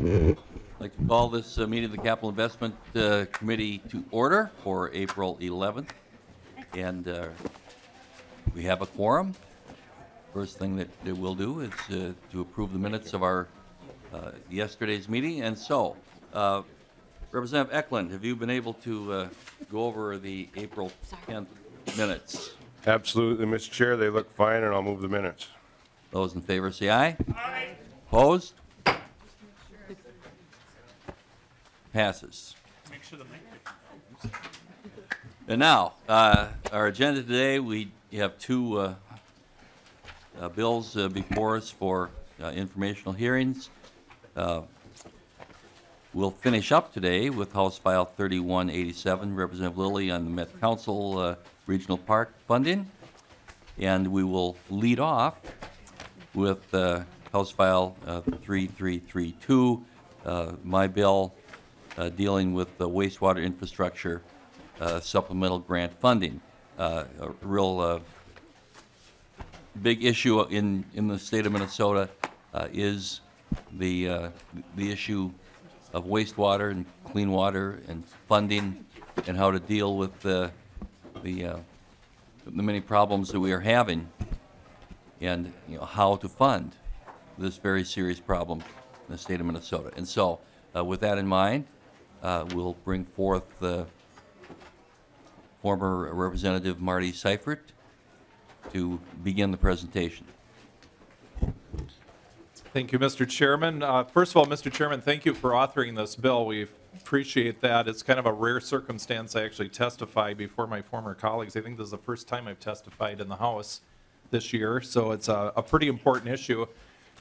I'd like to call this meeting of the Capital Investment Committee to order for April 11th. And we have a quorum. First thing that we'll do is to approve the minutes of our yesterday's meeting. And so, Representative Eklund, have you been able to go over the April 10th minutes? Absolutely, Mr. Chair. They look fine, and I'll move the minutes. Those in favor say aye. Aye. Opposed? Passes. Make sure the mic. And now, our agenda today, we have two bills before us for informational hearings. We'll finish up today with House File 3187, Representative Lilly on the Met Council Regional Park funding. And we will lead off with House File 3332, my bill dealing with the wastewater infrastructure supplemental grant funding. A real big issue in the state of Minnesota is the issue of wastewater and clean water and funding and how to deal with the many problems that we are having, and you know, how to fund this very serious problem in the state of Minnesota. And so with that in mind, we'll bring forth former Representative Marty Seifert to begin the presentation. Thank you, Mr. Chairman. First of all, Mr. Chairman, thank you for authoring this bill. We appreciate that. It's kind of a rare circumstance I actually testify before my former colleagues. I think this is the first time I've testified in the House this year, so it's a pretty important issue.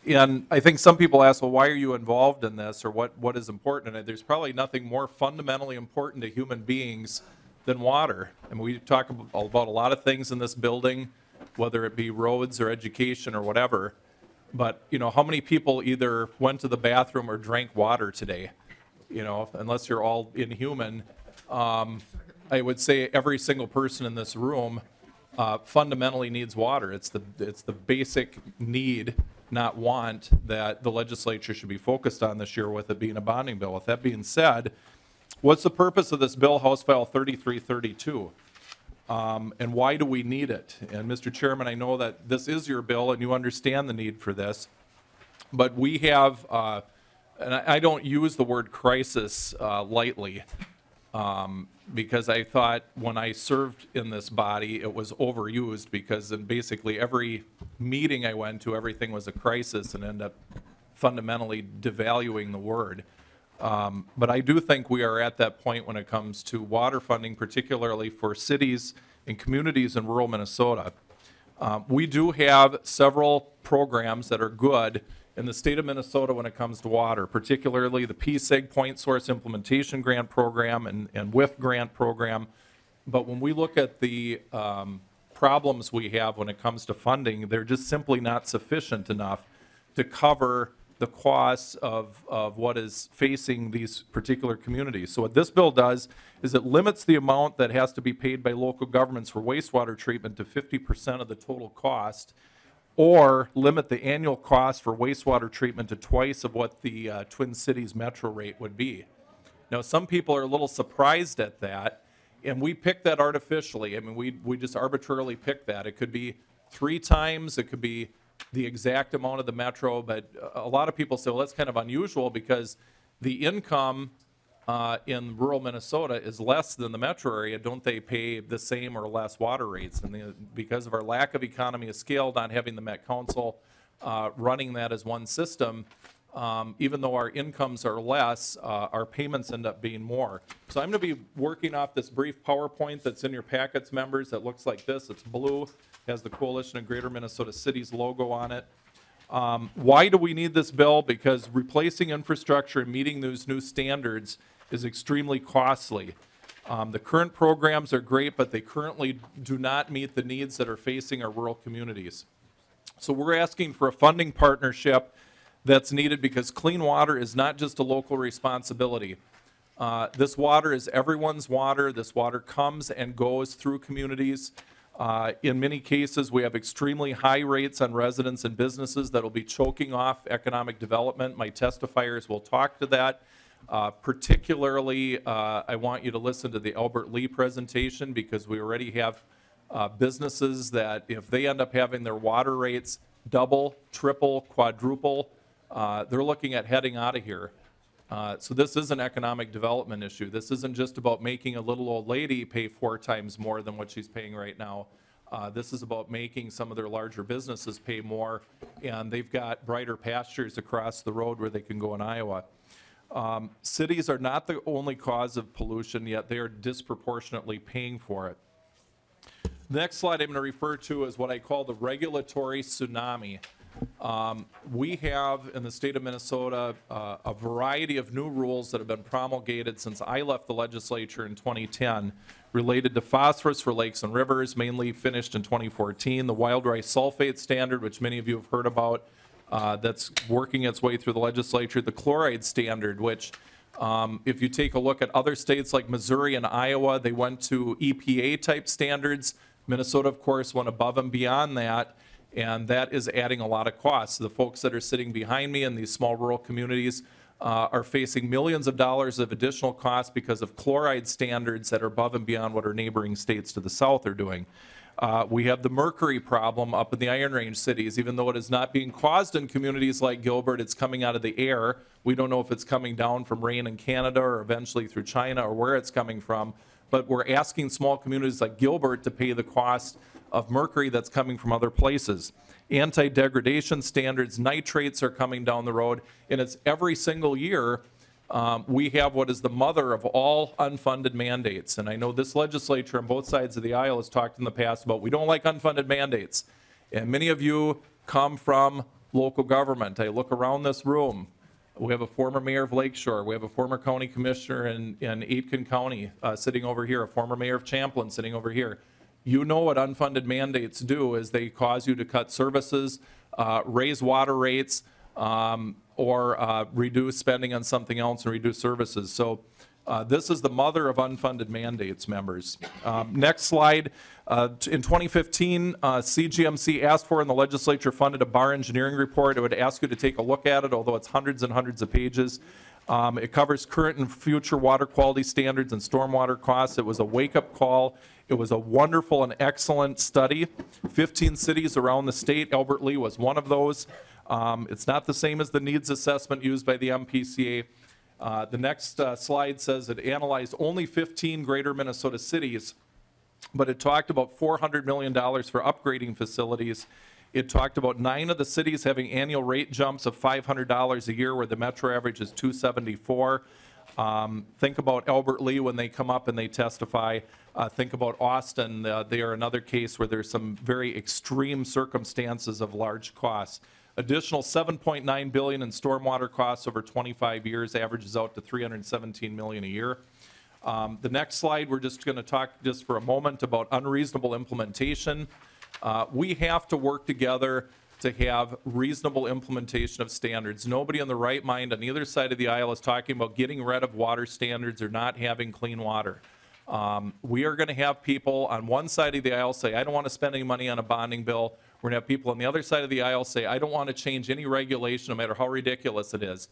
And I think some people ask, well, why are you involved in this, or what is important? And there's probably nothing more fundamentally important to human beings than water. And we talk about a lot of things in this building, whether it be roads or education or whatever. But, you know, how many people either went to the bathroom or drank water today? You know, unless you're all inhuman. I would say every single person in this room fundamentally needs water. It's the basic need, not want, that the legislature should be focused on this year, with it being a bonding bill. With that being said, what's the purpose of this bill, House File 3332? And why do we need it? And Mr. Chairman, I know that this is your bill and you understand the need for this, but we have, and I don't use the word crisis lightly, because I thought when I served in this body, it was overused, because in basically every meeting I went to, everything was a crisis and ended up fundamentally devaluing the word. But I do think we are at that point when it comes to water funding, particularly for cities and communities in rural Minnesota. We do have several programs that are good in the state of Minnesota when it comes to water, particularly the PSIG Point Source Implementation Grant Program and WIF Grant Program. But when we look at the problems we have when it comes to funding, they're just simply not sufficient enough to cover the costs of what is facing these particular communities. So what this bill does is it limits the amount that has to be paid by local governments for wastewater treatment to 50% of the total cost, or limit the annual cost for wastewater treatment to twice of what the Twin Cities metro rate would be. Now, some people are a little surprised at that, and we picked that artificially. I mean, we just arbitrarily picked that. It could be 3 times, it could be the exact amount of the metro, but a lot of people say, well, that's kind of unusual because the income in rural Minnesota is less than the metro area. Don't they pay the same or less water rates? And because of our lack of economy of scale, not having the Met Council running that as one system, even though our incomes are less, our payments end up being more. So I'm going to be working off this brief PowerPoint that's in your packets, members, that looks like this. It's blue, has the Coalition of Greater Minnesota Cities logo on it. Why do we need this bill? Because replacing infrastructure and meeting those new standards is extremely costly. The current programs are great, but they currently do not meet the needs that are facing our rural communities. So we're asking for a funding partnership that's needed, because clean water is not just a local responsibility. This water is everyone's water. This water comes and goes through communities. In many cases, we have extremely high rates on residents and businesses that will be choking off economic development. My testifiers will talk to that. Particularly, I want you to listen to the Albert Lea presentation, because we already have businesses that, if they end up having their water rates double, triple, quadruple, they're looking at heading out of here. So this is an economic development issue. This isn't just about making a little old lady pay 4 times more than what she's paying right now. This is about making some of their larger businesses pay more, and they've got brighter pastures across the road where they can go in Iowa. Cities are not the only cause of pollution, yet they are disproportionately paying for it. The next slide I'm going to refer to is what I call the regulatory tsunami. We have in the state of Minnesota a variety of new rules that have been promulgated since I left the legislature in 2010 related to phosphorus for lakes and rivers, mainly finished in 2014. The wild rice sulfate standard, which many of you have heard about, that's working its way through the legislature. The chloride standard, which if you take a look at other states like Missouri and Iowa, they went to EPA type standards. Minnesota, of course, went above and beyond that, and that is adding a lot of costs. The folks that are sitting behind me in these small rural communities are facing millions of dollars of additional costs because of chloride standards that are above and beyond what our neighboring states to the south are doing. We have the mercury problem up in the Iron Range cities. Even though it is not being caused in communities like Gilbert, it's coming out of the air. We don't know if it's coming down from rain in Canada or eventually through China or where it's coming from, but we're asking small communities like Gilbert to pay the cost of mercury that's coming from other places. Anti-degradation standards, nitrates are coming down the road, and it's every single year we have what is the mother of all unfunded mandates. And I know this legislature on both sides of the aisle has talked in the past about we don't like unfunded mandates. And many of you come from local government. I look around this room. We have a former mayor of Lakeshore. We have a former county commissioner in Aitken County sitting over here, a former mayor of Champlin sitting over here. You know what unfunded mandates do is they cause you to cut services, raise water rates, or reduce spending on something else and reduce services. So this is the mother of unfunded mandates, members. Next slide. In 2015, CGMC asked for and the legislature funded a Barr engineering report. I would ask you to take a look at it, although it's hundreds and hundreds of pages. It covers current and future water quality standards and stormwater costs. It was a wake-up call. It was a wonderful and excellent study. 15 cities around the state, Albert Lea was one of those. It's not the same as the needs assessment used by the MPCA. The next slide says it analyzed only 15 greater Minnesota cities, but it talked about $400 million for upgrading facilities. It talked about 9 of the cities having annual rate jumps of $500 a year, where the metro average is $274. Think about Albert Lea when they come up and they testify. Think about Austin. They are another case where there's some very extreme circumstances of large costs. Additional $7.9 billion in stormwater costs over 25 years averages out to $317 million a year. The next slide, we're just going to talk just for a moment about unreasonable implementation. We have to work together to have reasonable implementation of standards. Nobody in the right mind on either side of the aisle is talking about getting rid of water standards or not having clean water. We are going to have people on one side of the aisle say, I don't want to spend any money on a bonding bill. We're going to have people on the other side of the aisle say, I don't want to change any regulation, no matter how ridiculous it is.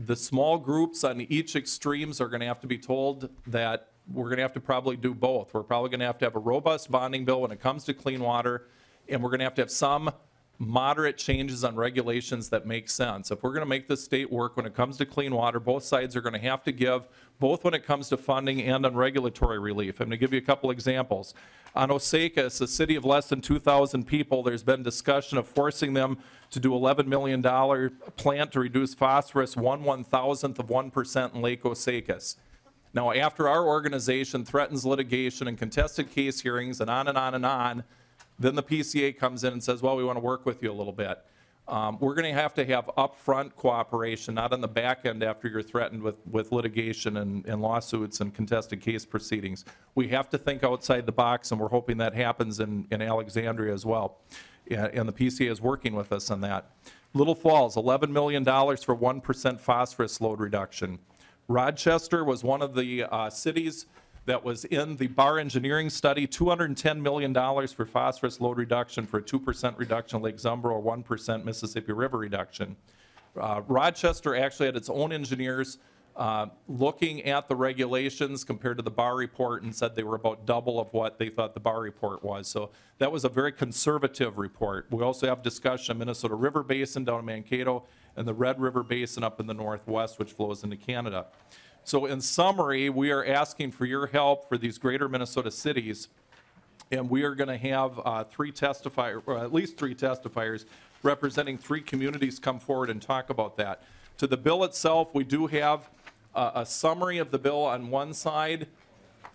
The small groups on each extremes are going to have to be told that we're going to have to probably do both. We're probably going to have a robust bonding bill when it comes to clean water, and we're going to have some moderate changes on regulations that make sense. If we're going to make this state work when it comes to clean water, both sides are going to have to give, both when it comes to funding and on regulatory relief. I'm going to give you a couple examples. On Osakis, a city of less than 2,000 people, there's been discussion of forcing them to do $11 million plant to reduce phosphorus 1/1000th of 1% in Lake Osakis. Now, after our organization threatens litigation and contested case hearings and on and on and on, then the PCA comes in and says, well, we want to work with you a little bit. We're going to have upfront cooperation, not on the back end after you're threatened with litigation and lawsuits and contested case proceedings. We have to think outside the box, and we're hoping that happens in Alexandria as well. And the PCA is working with us on that. Little Falls, $11 million for 1% phosphorus load reduction. Rochester was one of the cities that was in the Barr engineering study, $210 million for phosphorus load reduction for a 2% reduction in Lake Zumbro or 1% Mississippi River reduction. Rochester actually had its own engineers looking at the regulations compared to the Barr report and said they were about double of what they thought the Barr report was. So that was a very conservative report. We also have discussion of Minnesota River Basin down in Mankato and the Red River Basin up in the northwest, which flows into Canada. So in summary, we are asking for your help for these greater Minnesota cities, and we are going to have at least three testifiers representing three communities come forward and talk about that. To the bill itself, we do have a summary of the bill on one side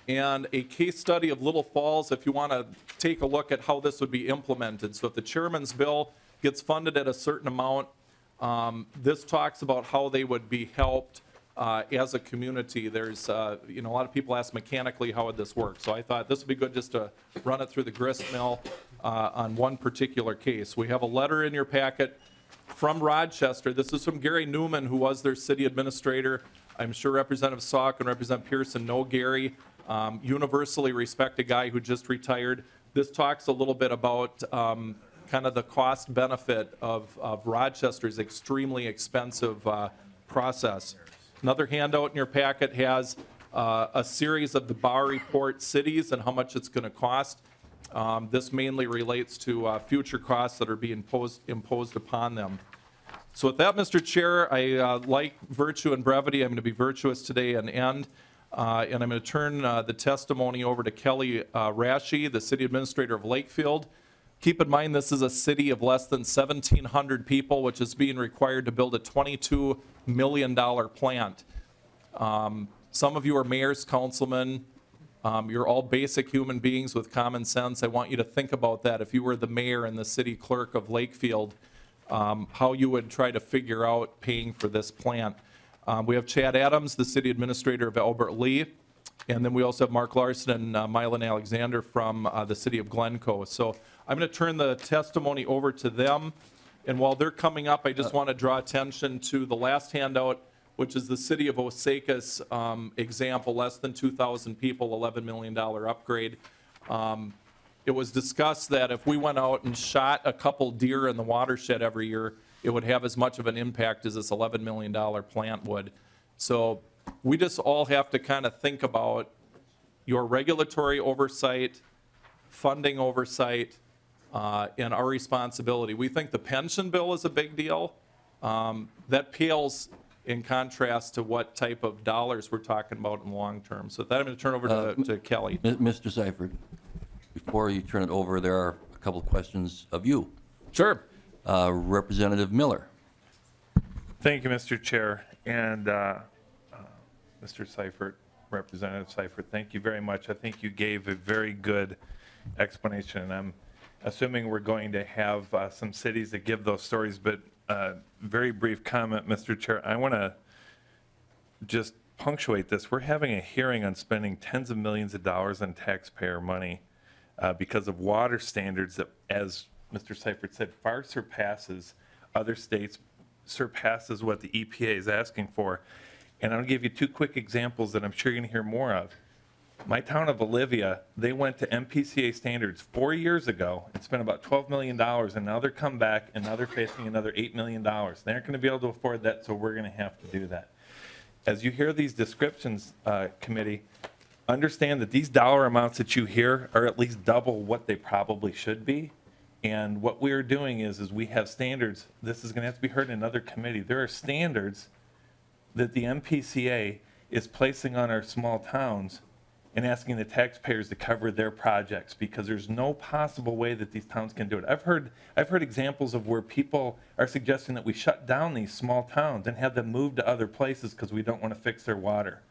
and a case study of Little Falls if you want to take a look at how this would be implemented. So if the chairman's bill gets funded at a certain amount, this talks about how they would be helped as a community. There's, you know, a lot of people ask mechanically how would this work. So I thought this would be good just to run it through the grist mill on one particular case. We have a letter in your packet from Rochester. This is from Gary Newman, who was their city administrator. I'm sure Representative Salk and Representative Pearson know Gary. Universally respect a guy who just retired. This talks a little bit about kind of the cost benefit of Rochester's extremely expensive process. Another handout in your packet has a series of the Barr report cities and how much it's going to cost. This mainly relates to future costs that are being imposed upon them. So with that, Mr. Chair, I like virtue and brevity. I'm going to be virtuous today and end. And I'm going to turn the testimony over to Kelly Rasche, the city administrator of Lakefield. Keep in mind this is a city of less than 1,700 people, which is being required to build a $22 million plant. Some of you are mayors, councilmen. You're all basic human beings with common sense. I want you to think about that. If you were the mayor and the city clerk of Lakefield, how you would try to figure out paying for this plant. We have Chad Adams, the city administrator of Albert Lea. And then we also have Mark Larson and Mylon Alexander from the city of Glencoe. So I'm going to turn the testimony over to them. And while they're coming up, I just want to draw attention to the last handout, which is the city of Osakis example, less than 2,000 people, $11 million upgrade. It was discussed that if we went out and shot a couple deer in the watershed every year, it would have as much of an impact as this $11 million plant would. So we just all have to kind of think about your regulatory oversight, funding oversight, and our responsibility. We think the pension bill is a big deal. That pales in contrast to what type of dollars we're talking about in the long term. So with that, I'm going to turn over to Kelly. Mr. Seifert, before you turn it over, there are a couple of questions of you. Sure. Representative Miller. Thank you, Mr. Chair. And Mr. Seifert, Representative Seifert, thank you very much. I think you gave a very good explanation. And I'm assuming we're going to have some cities that give those stories, but very brief comment, Mr. Chair. I want to just punctuate this. We're having a hearing on spending tens of millions of dollars in taxpayer money because of water standards that, as Mr. Seifert said, far surpasses other states, surpasses what the EPA is asking for. And I'll give you two quick examples that I'm sure you're going to hear more of. My town of Olivia, they went to MPCA standards 4 years ago and spent about $12 million, and now they're come back and now they're facing another $8 million. They aren't going to be able to afford that, so we're going to have to do that. As you hear these descriptions, committee, understand that these dollar amounts that you hear are at least double what they probably should be. And what we're doing is we have standards. This is going to have to be heard in another committee. There are standards that the MPCA is placing on our small towns and asking the taxpayers to cover their projects because there's no possible way that these towns can do it. I've heard examples of where people are suggesting that we shut down these small towns and have them move to other places because we don't want to fix their water.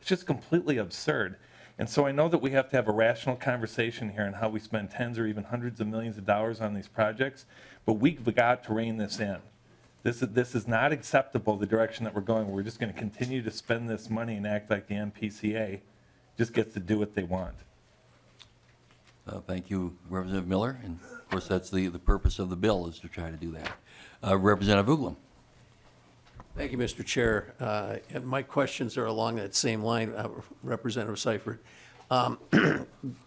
It's just completely absurd. And so I know that we have to have a rational conversation here on how we spend tens or even hundreds of millions of dollars on these projects, but we've got to rein this in. This is not acceptable, the direction that we're going. We're just going to continue to spend this money and act like the MPCA just gets to do what they want. Thank you, Representative Miller. And of course, that's the purpose of the bill, is to try to do that. Representative Uglum. Thank you, Mr. Chair. My questions are along that same line, Representative Seifert.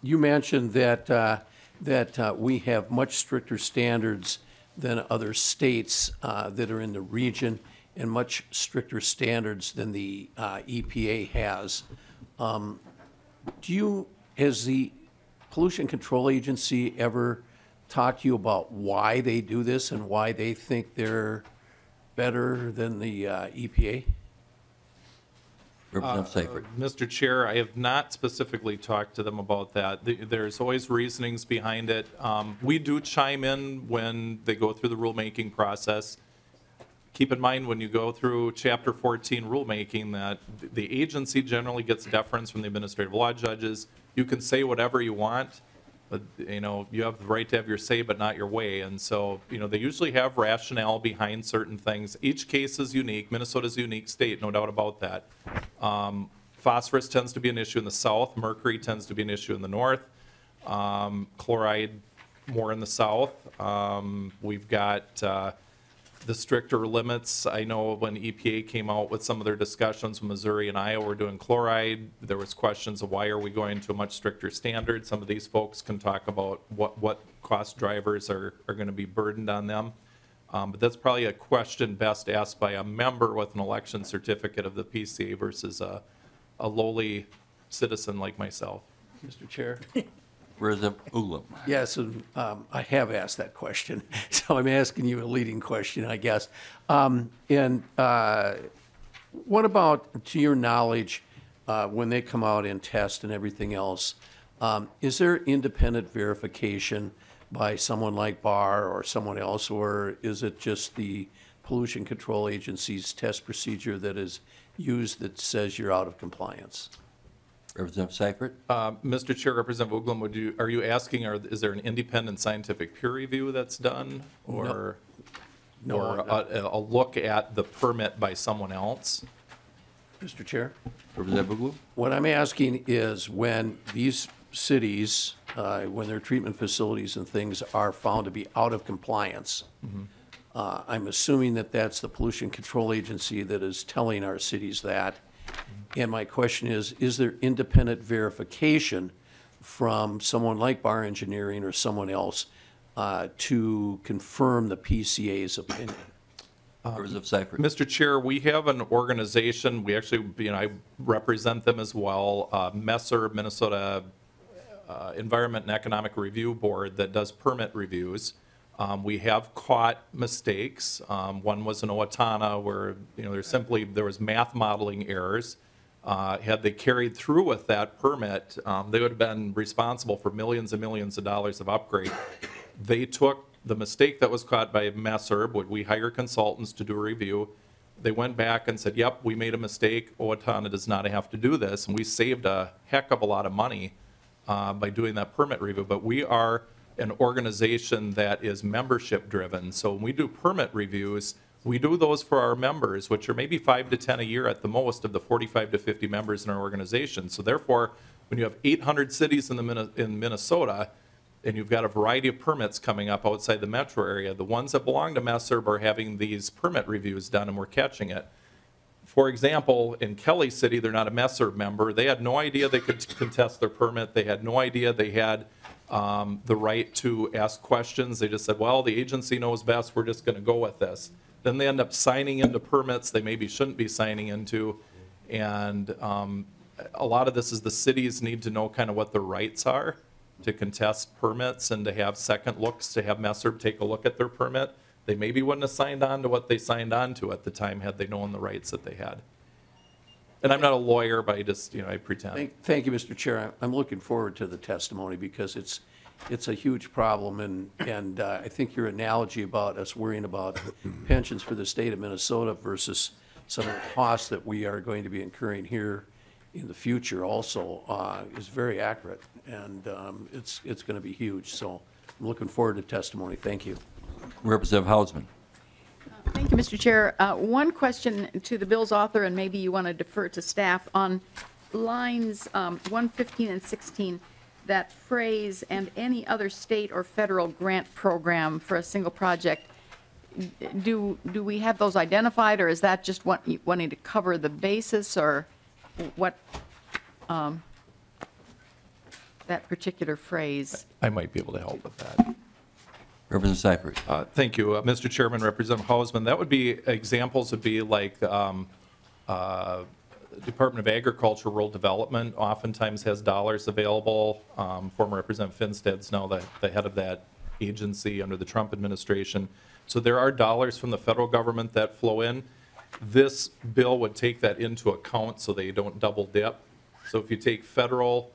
You mentioned that we have much stricter standards than other states that are in the region, and much stricter standards than the EPA has. Has the Pollution Control Agency ever talked to you about why they do this and why they think they're better than the EPA? Mr. Chair, I have not specifically talked to them about that. There's always reasonings behind it. We do chime in when they go through the rulemaking process. Keep in mind when you go through Chapter 14 rulemaking that the agency generally gets deference from the administrative law judges. You can say whatever you want, but you know, you have the right to have your say but not your way. And so, you know, they usually have rationale behind certain things. Each case is unique. Minnesota's a unique state, no doubt about that. Phosphorus tends to be an issue in the south. Mercury tends to be an issue in the north. Chloride more in the south. We've got the stricter limits. I know when EPA came out with some of their discussions, Missouri and Iowa were doing chloride. There was questions of why are we going to a much stricter standard. Some of these folks can talk about what cost drivers are going to be burdened on them. But that's probably a question best asked by a member with an election certificate of the PCA versus a lowly citizen like myself. Mr. Chair. Representative Ulam. Yes, I have asked that question, so I'm asking you a leading question, I guess. What about, to your knowledge, when they come out and test and everything else, is there independent verification by someone like Barr or someone else, or is it just the Pollution Control Agency's test procedure that is used that says you're out of compliance? Representative Seifert. Mr. Chair, Representative Uglum, are you asking, is there an independent scientific peer review that's done, or no. A look at the permit by someone else? Mr. Chair. Representative Uglum. What I'm asking is when these cities, when their treatment facilities and things are found to be out of compliance, I'm assuming that that's the Pollution Control Agency that is telling our cities that. And my question is there independent verification from someone like Barr Engineering or someone else to confirm the PCA's opinion? Mr. Chair, we have an organization. We actually, you know, I represent them as well, MESSERB, Minnesota Environment and Economic Review Board, that does permit reviews. We have caught mistakes. One was in Owatonna where, you know, there was math modeling errors. Had they carried through with that permit, they would have been responsible for millions and millions of dollars of upgrade. They took the mistake that was caught by MESSERB, would we hire consultants to do a review. They went back and said, yep, we made a mistake. Owatonna does not have to do this. And we saved a heck of a lot of money by doing that permit review. But we are an organization that is membership driven. So when we do permit reviews, we do those for our members, which are maybe 5 to 10 a year at the most of the 45 to 50 members in our organization. So therefore, when you have 800 cities in Minnesota, and you've got a variety of permits coming up outside the metro area, the ones that belong to MESSERB are having these permit reviews done, and we're catching it. For example, in Kelly City, they're not a MESSERB member. They had no idea they could contest their permit. They had no idea they had the right to ask questions. They just said, well, the agency knows best, we're just going to go with this. Then they end up signing into permits they maybe shouldn't be signing into, and a lot of this is the cities need to know kind of what their rights are to contest permits and to have second looks, to have MESSERB take a look at their permit. They maybe wouldn't have signed on to what they signed on to at the time had they known the rights that they had. And I'm not a lawyer, but I just, you know, I pretend. Thank you, Mr. Chair. I'm looking forward to the testimony because it's a huge problem, and I think your analogy about us worrying about pensions for the state of Minnesota versus some of the costs that we are going to be incurring here in the future also is very accurate, and it's going to be huge. So I'm looking forward to testimony. Thank you. Representative Hausman. Thank you, Mr. Chair. One question to the bill's author, and maybe you want to defer to staff on lines 115 and 16, that phrase, and any other state or federal grant program for a single project. do we have those identified, or is that just wanting to cover the basis, or what that particular phrase? I might be able to help with that. Representative Seifert. Thank you, Mr. Chairman. Representative Hausman, that would be examples would be like Department of Agriculture, Rural Development oftentimes has dollars available. Former Representative Finstad's now the head of that agency under the Trump administration. So there are dollars from the federal government that flow in. This bill would take that into account so they don't double dip. So if you take federal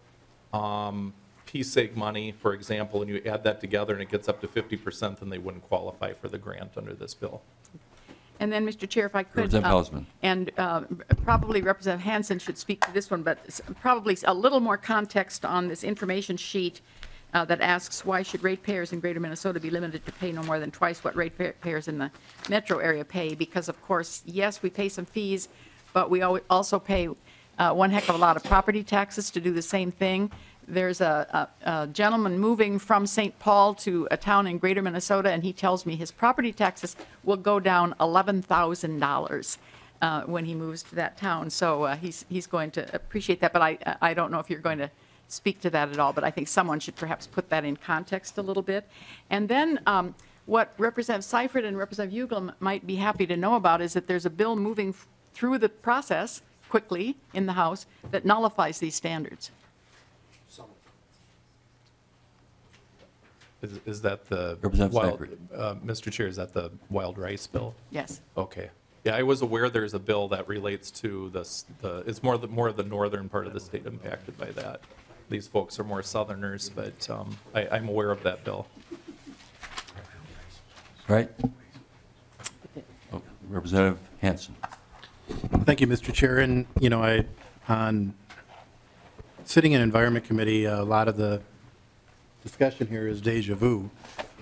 PSEG money, for example, and you add that together and it gets up to 50%, then they wouldn't qualify for the grant under this bill. And then, Mr. Chair, if I could, probably Representative Hansen should speak to this one, but probably a little more context on this information sheet that asks, why should ratepayers in greater Minnesota be limited to pay no more than twice what ratepayers in the metro area pay? Because, of course, yes, we pay some fees, but we also pay one heck of a lot of property taxes to do the same thing. There's a gentleman moving from St. Paul to a town in greater Minnesota, and he tells me his property taxes will go down $11,000 when he moves to that town. So he's going to appreciate that, but I don't know if you're going to speak to that at all, but I think someone should perhaps put that in context a little bit. And then what Representative Seifert and Representative Uglem might be happy to know about is that there's a bill moving through the process quickly in the House that nullifies these standards. Is that the wild, Mr. Chair, is that the wild rice bill? Yes. Okay. Yeah, I was aware there's a bill that relates to this. It's more of the northern part of the state impacted by that. These folks are more southerners, but I'm aware of that bill. Right. Oh, Representative Hansen. Thank you, Mr. Chair. And you know, on sitting in Environment Committee, a lot of the discussion here is deja vu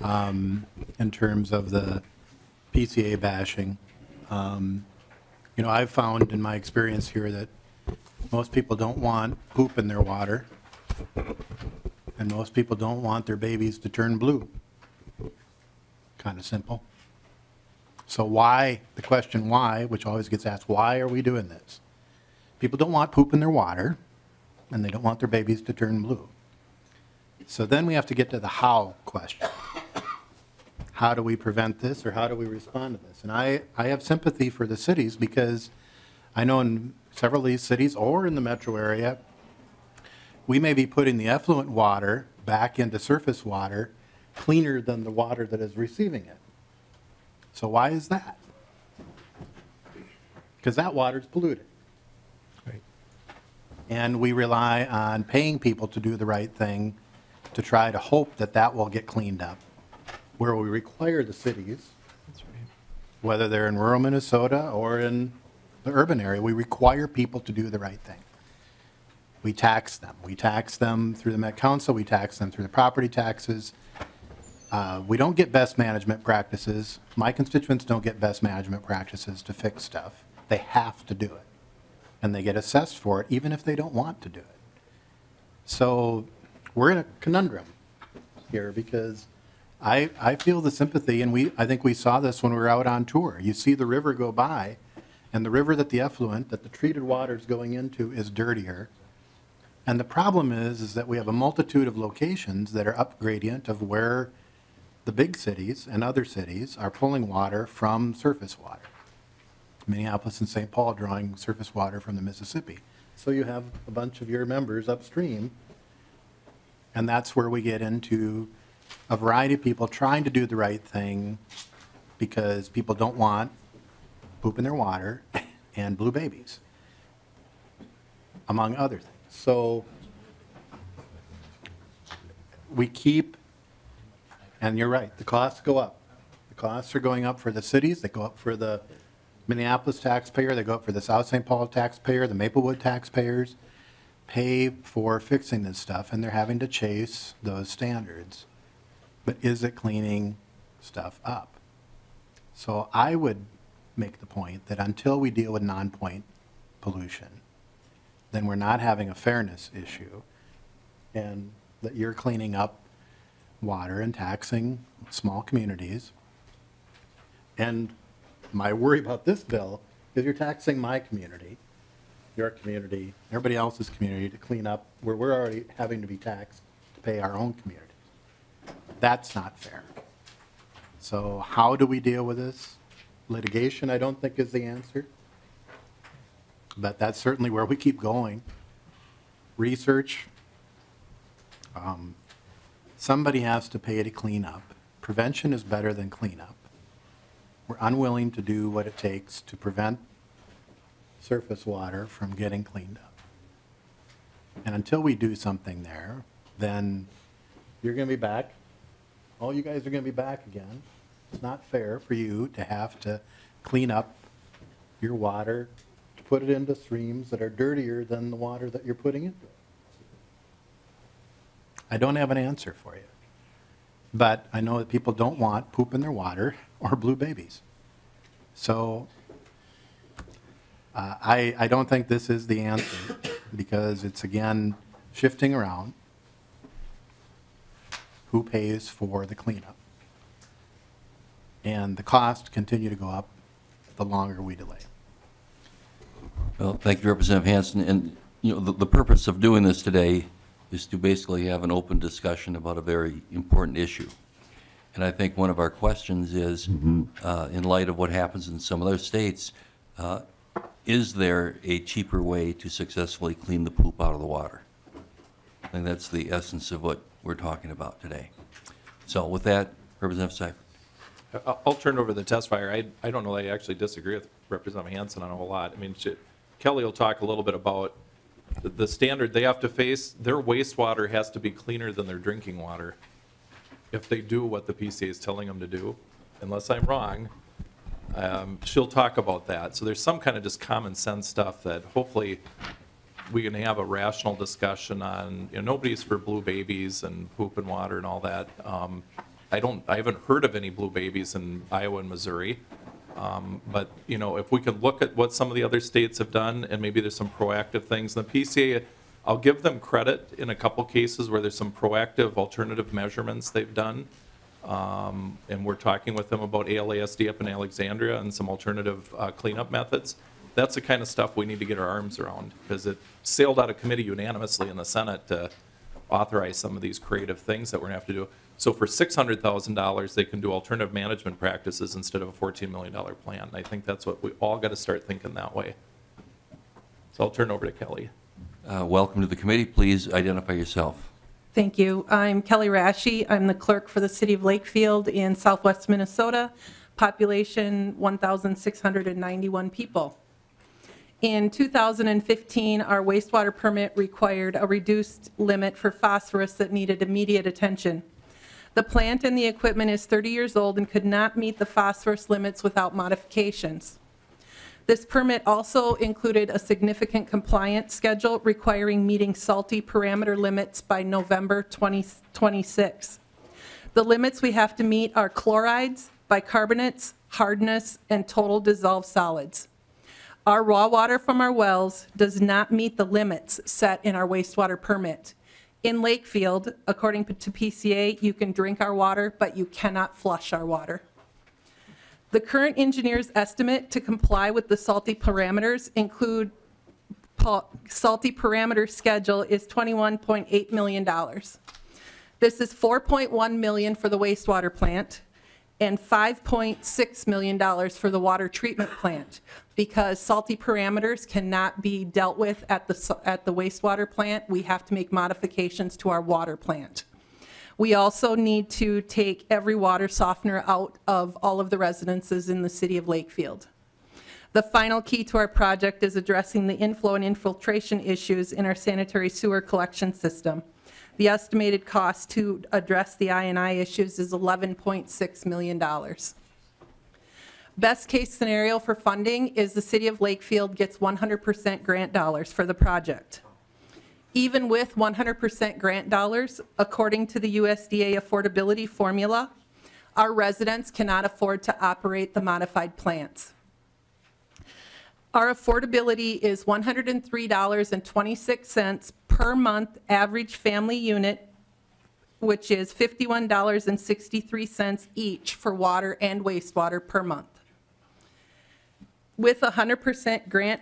in terms of the PCA bashing. You know, I've found in my experience here that most people don't want poop in their water, and most people don't want their babies to turn blue. Kind of simple. So why, the question why, which always gets asked, why are we doing this? People don't want poop in their water, and they don't want their babies to turn blue. So then we have to get to the how question. How do we prevent this, or how do we respond to this? And I have sympathy for the cities, because I know in several of these cities or in the metro area, we may be putting the effluent water back into surface water cleaner than the water that is receiving it. So why is that? Because that water is polluted. Right. And we rely on paying people to do the right thing to try to hope that that will get cleaned up, where we require the cities, whether they're in rural Minnesota or in the urban area, we require people to do the right thing. We tax them. We tax them through the Met Council. We tax them through the property taxes. We don't get best management practices. My constituents don't get best management practices to fix stuff. They have to do it. And they get assessed for it, even if they don't want to do it. So we're in a conundrum here, because I feel the sympathy, and I think we saw this when we were out on tour. You see the river go by, and the river that the effluent, that the treated water is going into, is dirtier. And the problem is that we have a multitude of locations that are up gradient of where the big cities and other cities are pulling water from surface water. Minneapolis and St. Paul drawing surface water from the Mississippi. So you have a bunch of your members upstream, and that's where we get into a variety of people trying to do the right thing because people don't want poop in their water and blue babies, among other things. So we keep, and you're right, the costs go up. The costs are going up for the cities. They go up for the Minneapolis taxpayer. They go up for the South St. Paul taxpayer, the Maplewood taxpayers pay for fixing this stuff, and they're having to chase those standards. But is it cleaning stuff up? So I would make the point that until we deal with non-point pollution, then we're not having a fairness issue, and that you're cleaning up water and taxing small communities And my worry about this bill is you're taxing my community, your community, everybody else's community to clean up where we're already having to be taxed to pay our own community. That's not fair. So how do we deal with this? Litigation, I don't think, is the answer. But that's certainly where we keep going. Research. Somebody has to pay to clean up. Prevention is better than cleanup. We're unwilling to do what it takes to prevent surface water from getting cleaned up. And until we do something there, then you're going to be back. All you guys are going to be back again. It's not fair for you to have to clean up your water, to put it into streams that are dirtier than the water that you're putting into it. I don't have an answer for you. But I know that people don't want poop in their water or blue babies. So I don't think this is the answer because it's, again, shifting around who pays for the cleanup. And the costs continue to go up the longer we delay. Well, thank you, Representative Hanson. And you know, the purpose of doing this today is to basically have an open discussion about a very important issue. And I think one of our questions is, in light of what happens in some other states, is there a cheaper way to successfully clean the poop out of the water? I think that's the essence of what we're talking about today. So with that, Representative Seifert. I'll turn over the testifier. I don't know that I actually disagree with Representative Hanson on a whole lot. I mean, Kelly will talk a little bit about the standard they have to face. Their wastewater has to be cleaner than their drinking water if they do what the PCA is telling them to do, unless I'm wrong. She'll talk about that. So there's some kind of just common sense stuff that hopefully we can have a rational discussion on. You know, nobody's for blue babies and poop and water and all that. I haven't heard of any blue babies in Iowa and Missouri. But you know, if we could look at what some of the other states have done, and maybe there's some proactive things. And the PCA, I'll give them credit in a couple cases where there's some proactive alternative measurements they've done. And we're talking with them about ALASD up in Alexandria and some alternative cleanup methods. That's the kind of stuff we need to get our arms around, because it sailed out of committee unanimously in the Senate to authorize some of these creative things that we're going to have to do. So for $600,000, they can do alternative management practices instead of a $14 million plan. And I think that's what we all got to start thinking that way. So I'll turn over to Kelly. Welcome to the committee. Please identify yourself. Thank you. I'm Kelly Rasche. I'm the clerk for the City of Lakefield in southwest Minnesota, population 1,691 people. In 2015, our wastewater permit required a reduced limit for phosphorus that needed immediate attention. The plant and the equipment is 30 years old and could not meet the phosphorus limits without modifications. This permit also included a significant compliance schedule requiring meeting SALTI parameter limits by November 2026. The limits we have to meet are chlorides, bicarbonates, hardness, and total dissolved solids. Our raw water from our wells does not meet the limits set in our wastewater permit. In Lakefield, according to PCA, you can drink our water, but you cannot flush our water. The current engineer's estimate to comply with the SALTI parameters include SALTI parameter schedule is $21.8 million. This is $4.1 million for the wastewater plant and $5.6 million for the water treatment plant, because SALTI parameters cannot be dealt with at the wastewater plant. We have to make modifications to our water plant. We also need to take every water softener out of all of the residences in the city of Lakefield. The final key to our project is addressing the inflow and infiltration issues in our sanitary sewer collection system. The estimated cost to address the I&I issues is $11.6 million. Best case scenario for funding is the City of Lakefield gets 100% grant dollars for the project. Even with 100% grant dollars, according to the USDA affordability formula, our residents cannot afford to operate the modified plants. Our affordability is $103.26 per month average family unit which is $51.63 each for water and wastewater per month. With 100% grant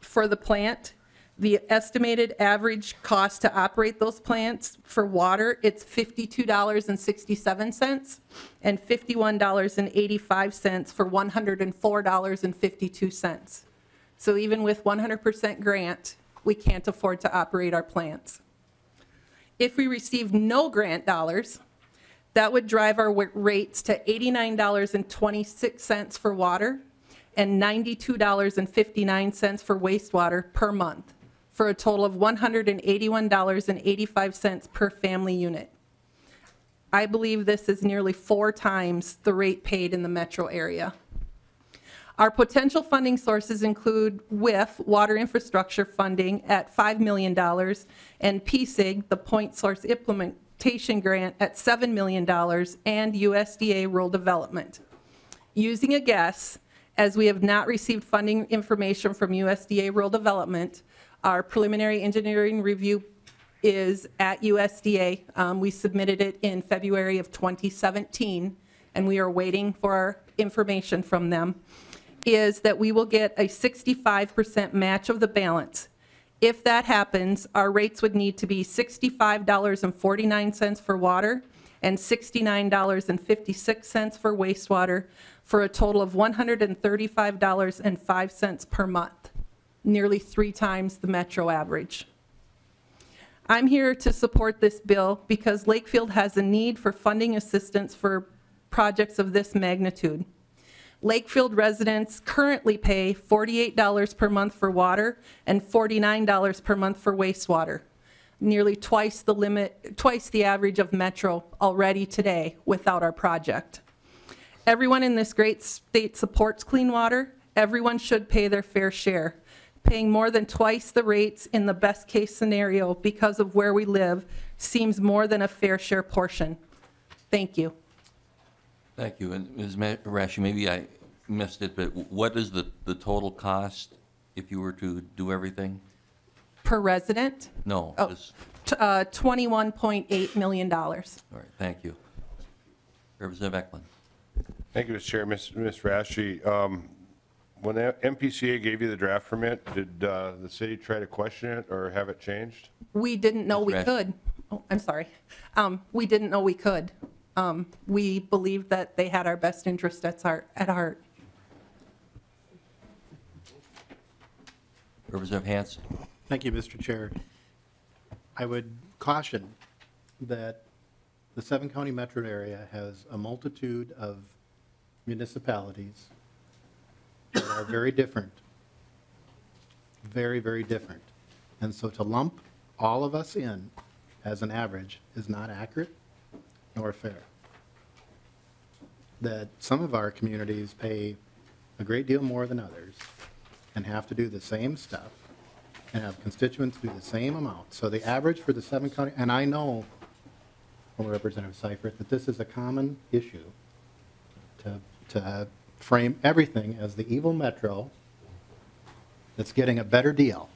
for the plant, the estimated average cost to operate those plants for water, it's $52.67 and $51.85 for $104.52. So even with 100% grant, we can't afford to operate our plants. If we receive no grant dollars, that would drive our rates to $89.26 for water and $92.59 for wastewater per month, for a total of $181.85 per family unit. I believe this is nearly 4 times the rate paid in the metro area. Our potential funding sources include WIF, water infrastructure funding, at $5 million, and PSIG, the point source implementation grant, at $7 million, and USDA rural development. Using a guess, as we have not received funding information from USDA rural development, our preliminary engineering review is at USDA. We submitted it in February of 2017, and we are waiting for information from them. Is that we will get a 65% match of the balance. If that happens, our rates would need to be $65.49 for water and $69.56 for wastewater, for a total of $135.05 per month, nearly 3 times the metro average. I'm here to support this bill because Lakefield has a need for funding assistance for projects of this magnitude. Lakefield residents currently pay $48 per month for water and $49 per month for wastewater, nearly twice the average of metro already today without our project. Everyone in this great state supports clean water. Everyone should pay their fair share. Paying more than twice the rates in the best case scenario because of where we live seems more than a fair share portion. Thank you. Thank you. And Ms. Rasche, maybe I missed it, but what is the total cost if you were to do everything? Per resident? No. Oh, $21.8 million. All right. Thank you. Representative Eklund. Thank you, Mr. Chair. Ms. Rasche, when the MPCA gave you the draft permit, did the city try to question it or have it changed? We didn't know we could. Oh, I'm sorry. We didn't know we could. We believe that they had our best interest at heart. Representative Hanson. Thank you, Mr. Chair. I would caution that the 7-county metro area has a multitude of municipalities that are very different. Very, very different. And so to lump all of us in as an average is not accurate nor fair. That some of our communities pay a great deal more than others and have to do the same stuff and have constituents do the same amount. So the average for the 7-county, and I know from Representative Seifert that this is a common issue to frame everything as the evil metro that's getting a better deal.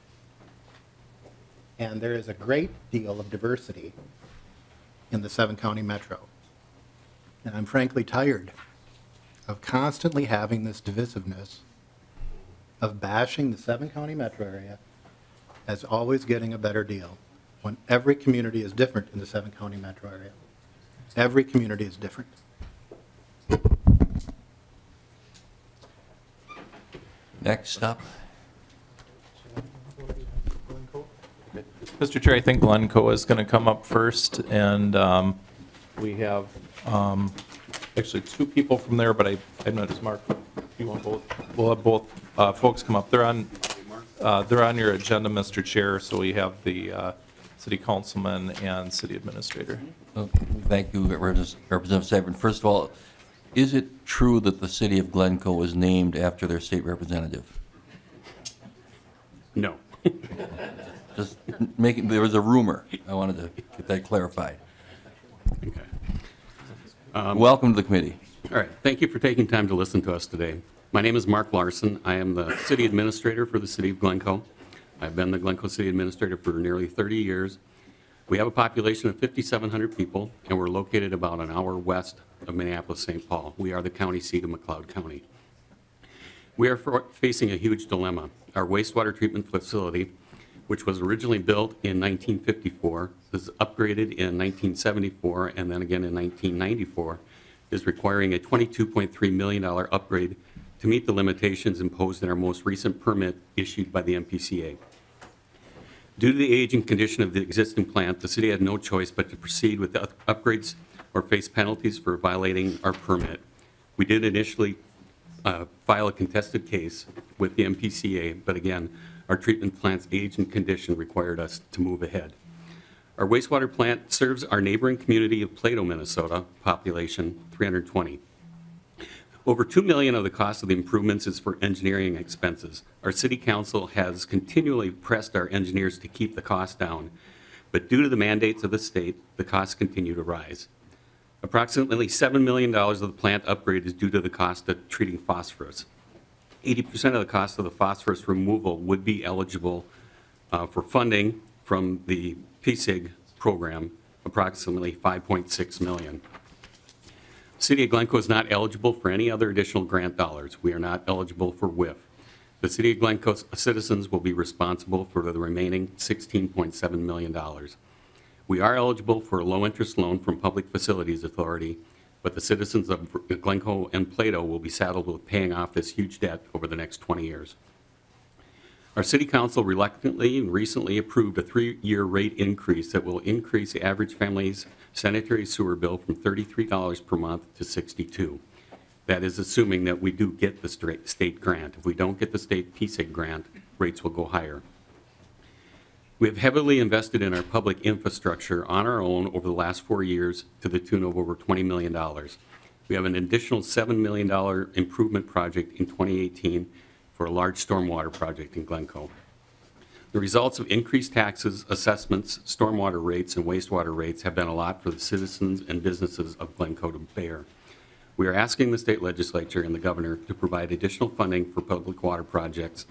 And there is a great deal of diversity in the 7-county metro. And I'm frankly tired of constantly having this divisiveness of bashing the 7-county metro area as always getting a better deal, when every community is different in the 7-county metro area. Every community is different. Next up. Mr. Chair, I think Glencoe is going to come up first, and we have actually 2 people from there, but I'm not as marked. You want both? We'll have both folks come up. They're on your agenda, Mr. Chair. So we have the city councilman and city administrator. Thank you, Representative Seifert. First of all, is it true that the city of Glencoe was named after their state representative? No. Just making, there was a rumor. I wanted to get that clarified. Okay. Welcome to the committee. All right. Thank you for taking time to listen to us today. My name is Mark Larson. I am the city administrator for the city of Glencoe. I've been the Glencoe city administrator for nearly 30 years. We have a population of 5,700 people, and we're located about an hour west of Minneapolis, St. Paul. We are the county seat of McLeod County. We are facing a huge dilemma. Our wastewater treatment facility, which was originally built in 1954, was upgraded in 1974, and then again in 1994, is requiring a $22.3 million upgrade to meet the limitations imposed in our most recent permit issued by the MPCA. Due to the age and condition of the existing plant, the city had no choice but to proceed with the upgrades or face penalties for violating our permit. We did initially file a contested case with the MPCA, but again, our treatment plant's age and condition required us to move ahead. Our wastewater plant serves our neighboring community of Plato, Minnesota, population 320. Over $2 million of the cost of the improvements is for engineering expenses. Our city council has continually pressed our engineers to keep the cost down, but due to the mandates of the state, the costs continue to rise. Approximately $7 million of the plant upgrade is due to the cost of treating phosphorus. 80% of the cost of the phosphorus removal would be eligible for funding from the PSIG program, approximately $5.6 million. City of Glencoe is not eligible for any other additional grant dollars. We are not eligible for WIF. The City of Glencoe citizens will be responsible for the remaining $16.7 million. We are eligible for a low interest loan from Public Facilities Authority, but the citizens of Glencoe and Plato will be saddled with paying off this huge debt over the next 20 years. Our City Council reluctantly and recently approved a 3-year rate increase that will increase the average family's sanitary sewer bill from $33 per month to $62. That is assuming that we do get the state grant. If we don't get the state PSIG grant, rates will go higher. We have heavily invested in our public infrastructure on our own over the last 4 years to the tune of over $20 million. We have an additional $7 million improvement project in 2018 for a large stormwater project in Glencoe. The results of increased taxes, assessments, stormwater rates, and wastewater rates have been a lot for the citizens and businesses of Glencoe to bear. We are asking the state legislature and the governor to provide additional funding for public water projects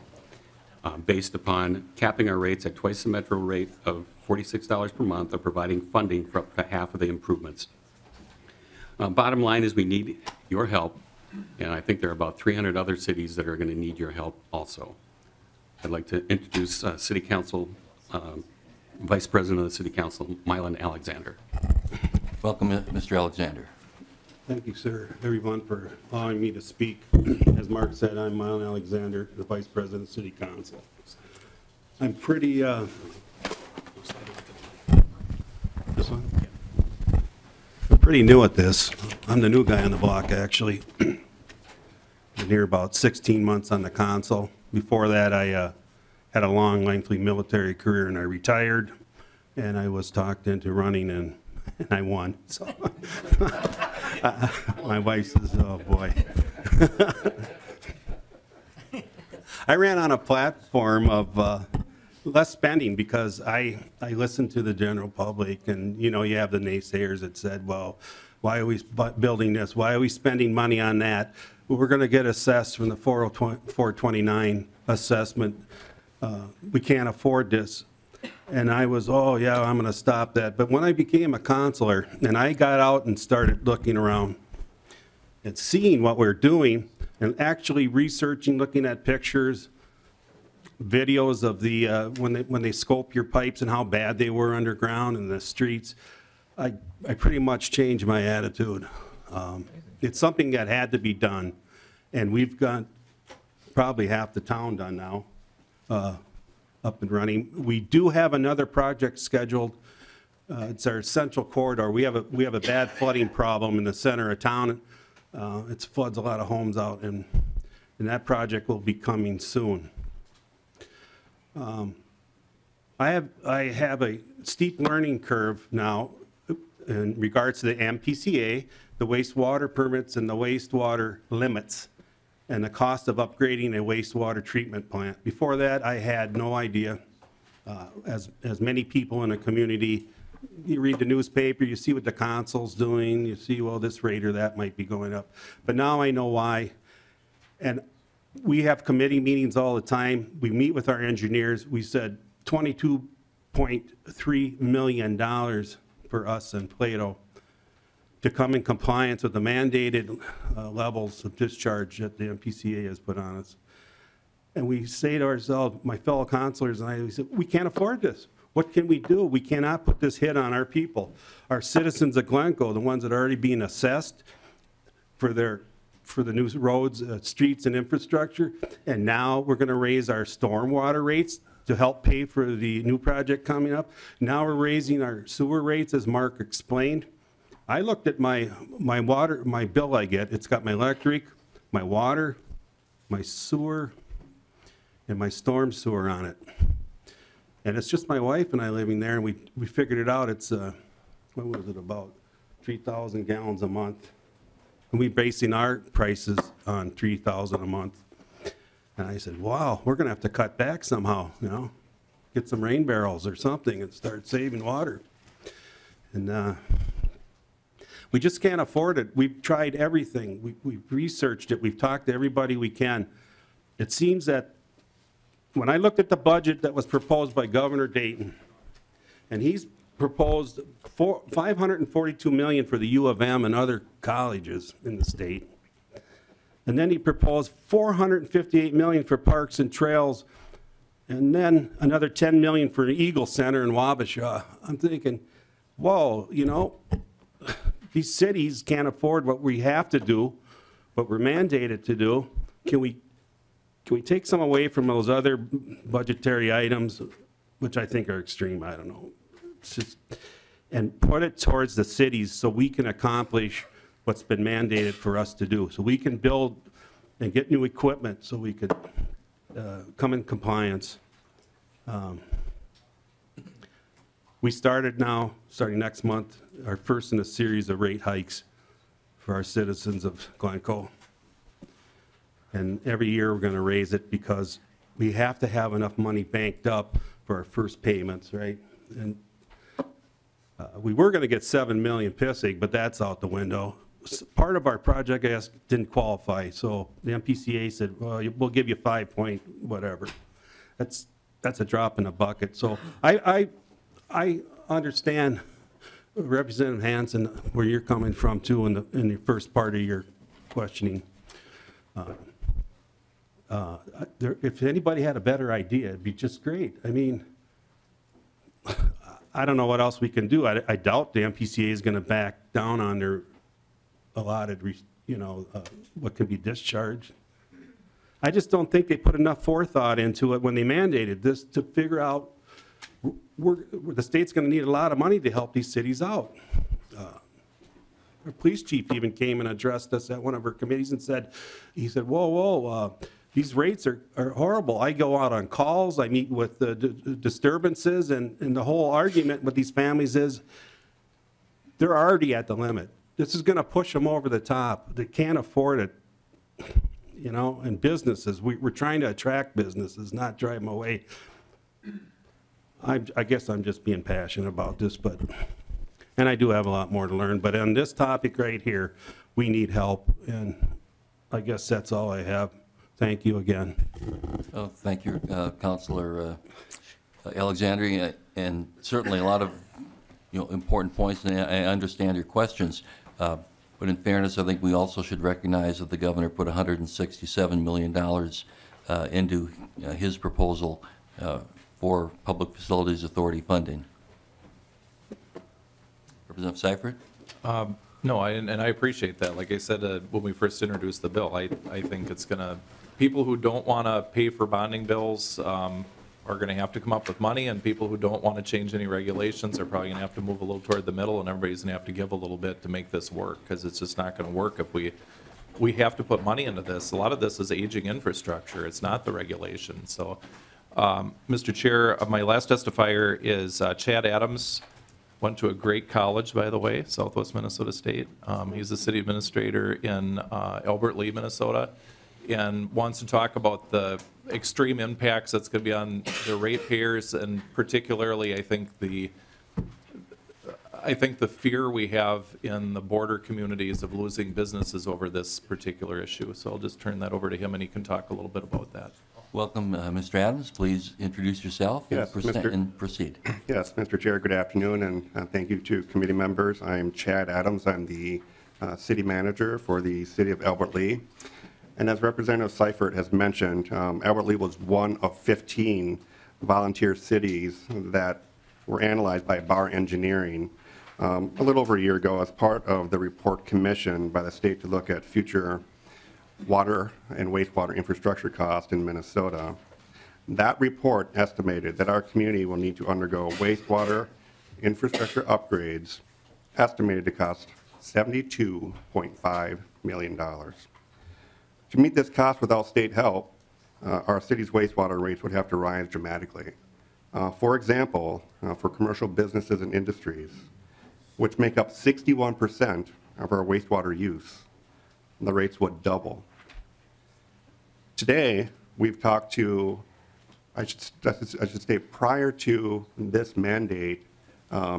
based upon capping our rates at twice the metro rate of $46 per month or providing funding for up to half of the improvements. Bottom line is we need your help. And I think there are about 300 other cities that are going to need your help also. I'd like to introduce City Council, Vice President of the City Council, Mylon Alexander. Welcome, Mr. Alexander. Thank you, sir, everyone, for allowing me to speak. As Mark said, I'm Mylon Alexander, the Vice President of the City Council. I'm pretty, this one? Pretty new at this. I'm the new guy on the block, actually. Been here about 16 months on the council. Before that, I had a long, lengthy military career, and I retired. And I was talked into running, and I won. So my wife says, "Oh boy." I ran on a platform of less spending because I listened to the general public, and you know, you have the naysayers that said, well, why are we building this? Why are we spending money on that? We're going to get assessed from the 429 assessment. We can't afford this. And I was, oh yeah, I'm going to stop that. But when I became a counselor and I got out and started looking around and seeing what we're doing and actually researching, looking at pictures, videos of the when they scope your pipes and how bad they were underground in the streets, I pretty much changed my attitude. It's something that had to be done, and we've got probably half the town done now, up and running. We do have another project scheduled. It's our central corridor. We have a bad flooding problem in the center of town. It floods a lot of homes out, and that project will be coming soon. I have a steep learning curve now in regards to the MPCA, the wastewater permits, and the wastewater limits, and the cost of upgrading a wastewater treatment plant. Before that, I had no idea. As many people in a community, you read the newspaper, you see what the council's doing, you see, well, this rate or that might be going up. But now I know why. And we have committee meetings all the time. We meet with our engineers. We said $22.3 $6.3 million for us in Plato to come in compliance with the mandated levels of discharge that the MPCA has put on us. And we say to ourselves, my fellow counselors and I, we said, we can't afford this. What can we do? We cannot put this hit on our people. Our citizens of Glencoe, the ones that are already being assessed for the new roads, streets, and infrastructure, and now we're going to raise our stormwater rates to help pay for the new project coming up. Now we're raising our sewer rates, as Mark explained. I looked at my water, my bill I get. It's got my electric, my water, my sewer, and my storm sewer on it. And it's just my wife and I living there, and we figured it out. It's, what was it, about 3,000 gallons a month. And we're basing our prices on 3,000 a month. And I said, wow, we're gonna have to cut back somehow, you know, get some rain barrels or something and start saving water. And we just can't afford it. We've tried everything. We've researched it. We've talked to everybody we can. It seems that when I looked at the budget that was proposed by Governor Dayton, and he's proposed $542 million for the U of M and other colleges in the state. And then he proposed $458 million for parks and trails, and then another $10 million for the Eagle Center in Wabasha. I'm thinking, whoa, you know, these cities can't afford what we have to do, what we're mandated to do. Can we take some away from those other budgetary items, which I think are extreme, I don't know, it's just, and put it towards the cities so we can accomplish what's been mandated for us to do, so we can build and get new equipment so we could come in compliance. We started now, starting next month, our first in a series of rate hikes for our citizens of Glencoe. And every year we're gonna raise it because we have to have enough money banked up for our first payments, right? And we were gonna get $7 million PFA, but that's out the window. Part of our project didn't qualify, so the MPCA said, well, we'll give you 5 point whatever. That's a drop in the bucket. So I understand, Representative Hansen, where you're coming from too in the first part of your questioning. If anybody had a better idea, it'd be just great. I mean, I don't know what else we can do. I doubt the MPCA is going to back down on their allotted, you know, what can be discharged. I just don't think they put enough forethought into it when they mandated this to figure out the state's going to need a lot of money to help these cities out. Our police chief even came and addressed us at one of her committees and said, he said, whoa, these rates are horrible. I go out on calls, I meet with the disturbances, and the whole argument with these families is they're already at the limit. This is gonna push them over the top. They can't afford it, you know, and businesses, we're trying to attract businesses, not drive them away. I guess I'm just being passionate about this, but, and I do have a lot more to learn, but on this topic right here, we need help, and I guess that's all I have. Thank you again. Oh, thank you, Councilor Alexandria, and certainly a lot of, you know, important points, and I understand your questions. But in fairness, I think we also should recognize that the governor put $167 million into his proposal for Public Facilities Authority funding. Representative Seifert? No, and I appreciate that. Like I said, when we first introduced the bill, I think it's going to, people who don't want to pay for bonding bills are going to have to come up with money, and people who don't want to change any regulations are probably going to have to move a little toward the middle, and everybody's going to have to give a little bit to make this work, because it's just not going to work if we have to put money into this. A lot of this is aging infrastructure. It's not the regulation. So, Mr. Chair, my last testifier is Chad Adams. Went to a great college, by the way, Southwest Minnesota State. He's a city administrator in Albert Lea, Minnesota, and wants to talk about the extreme impacts that's going to be on the ratepayers, and particularly, I think the fear we have in the border communities of losing businesses over this particular issue. So I'll just turn that over to him, and he can talk a little bit about that. Welcome, Mr. Adams. Please introduce yourself and proceed. Yes, Mr. Chair, good afternoon, and thank you to committee members. I'm Chad Adams. I'm the city manager for the city of Albert Lea. And as Representative Seifert has mentioned, Albert Lea was one of 15 volunteer cities that were analyzed by Barr Engineering a little over a year ago as part of the report commissioned by the state to look at future water and wastewater infrastructure costs in Minnesota. That report estimated that our community will need to undergo wastewater infrastructure upgrades estimated to cost $72.5 million. To meet this cost without state help, our city's wastewater rates would have to rise dramatically. For example, for commercial businesses and industries, which make up 61% of our wastewater use, the rates would double. Today, we've talked to, I should say, prior to this mandate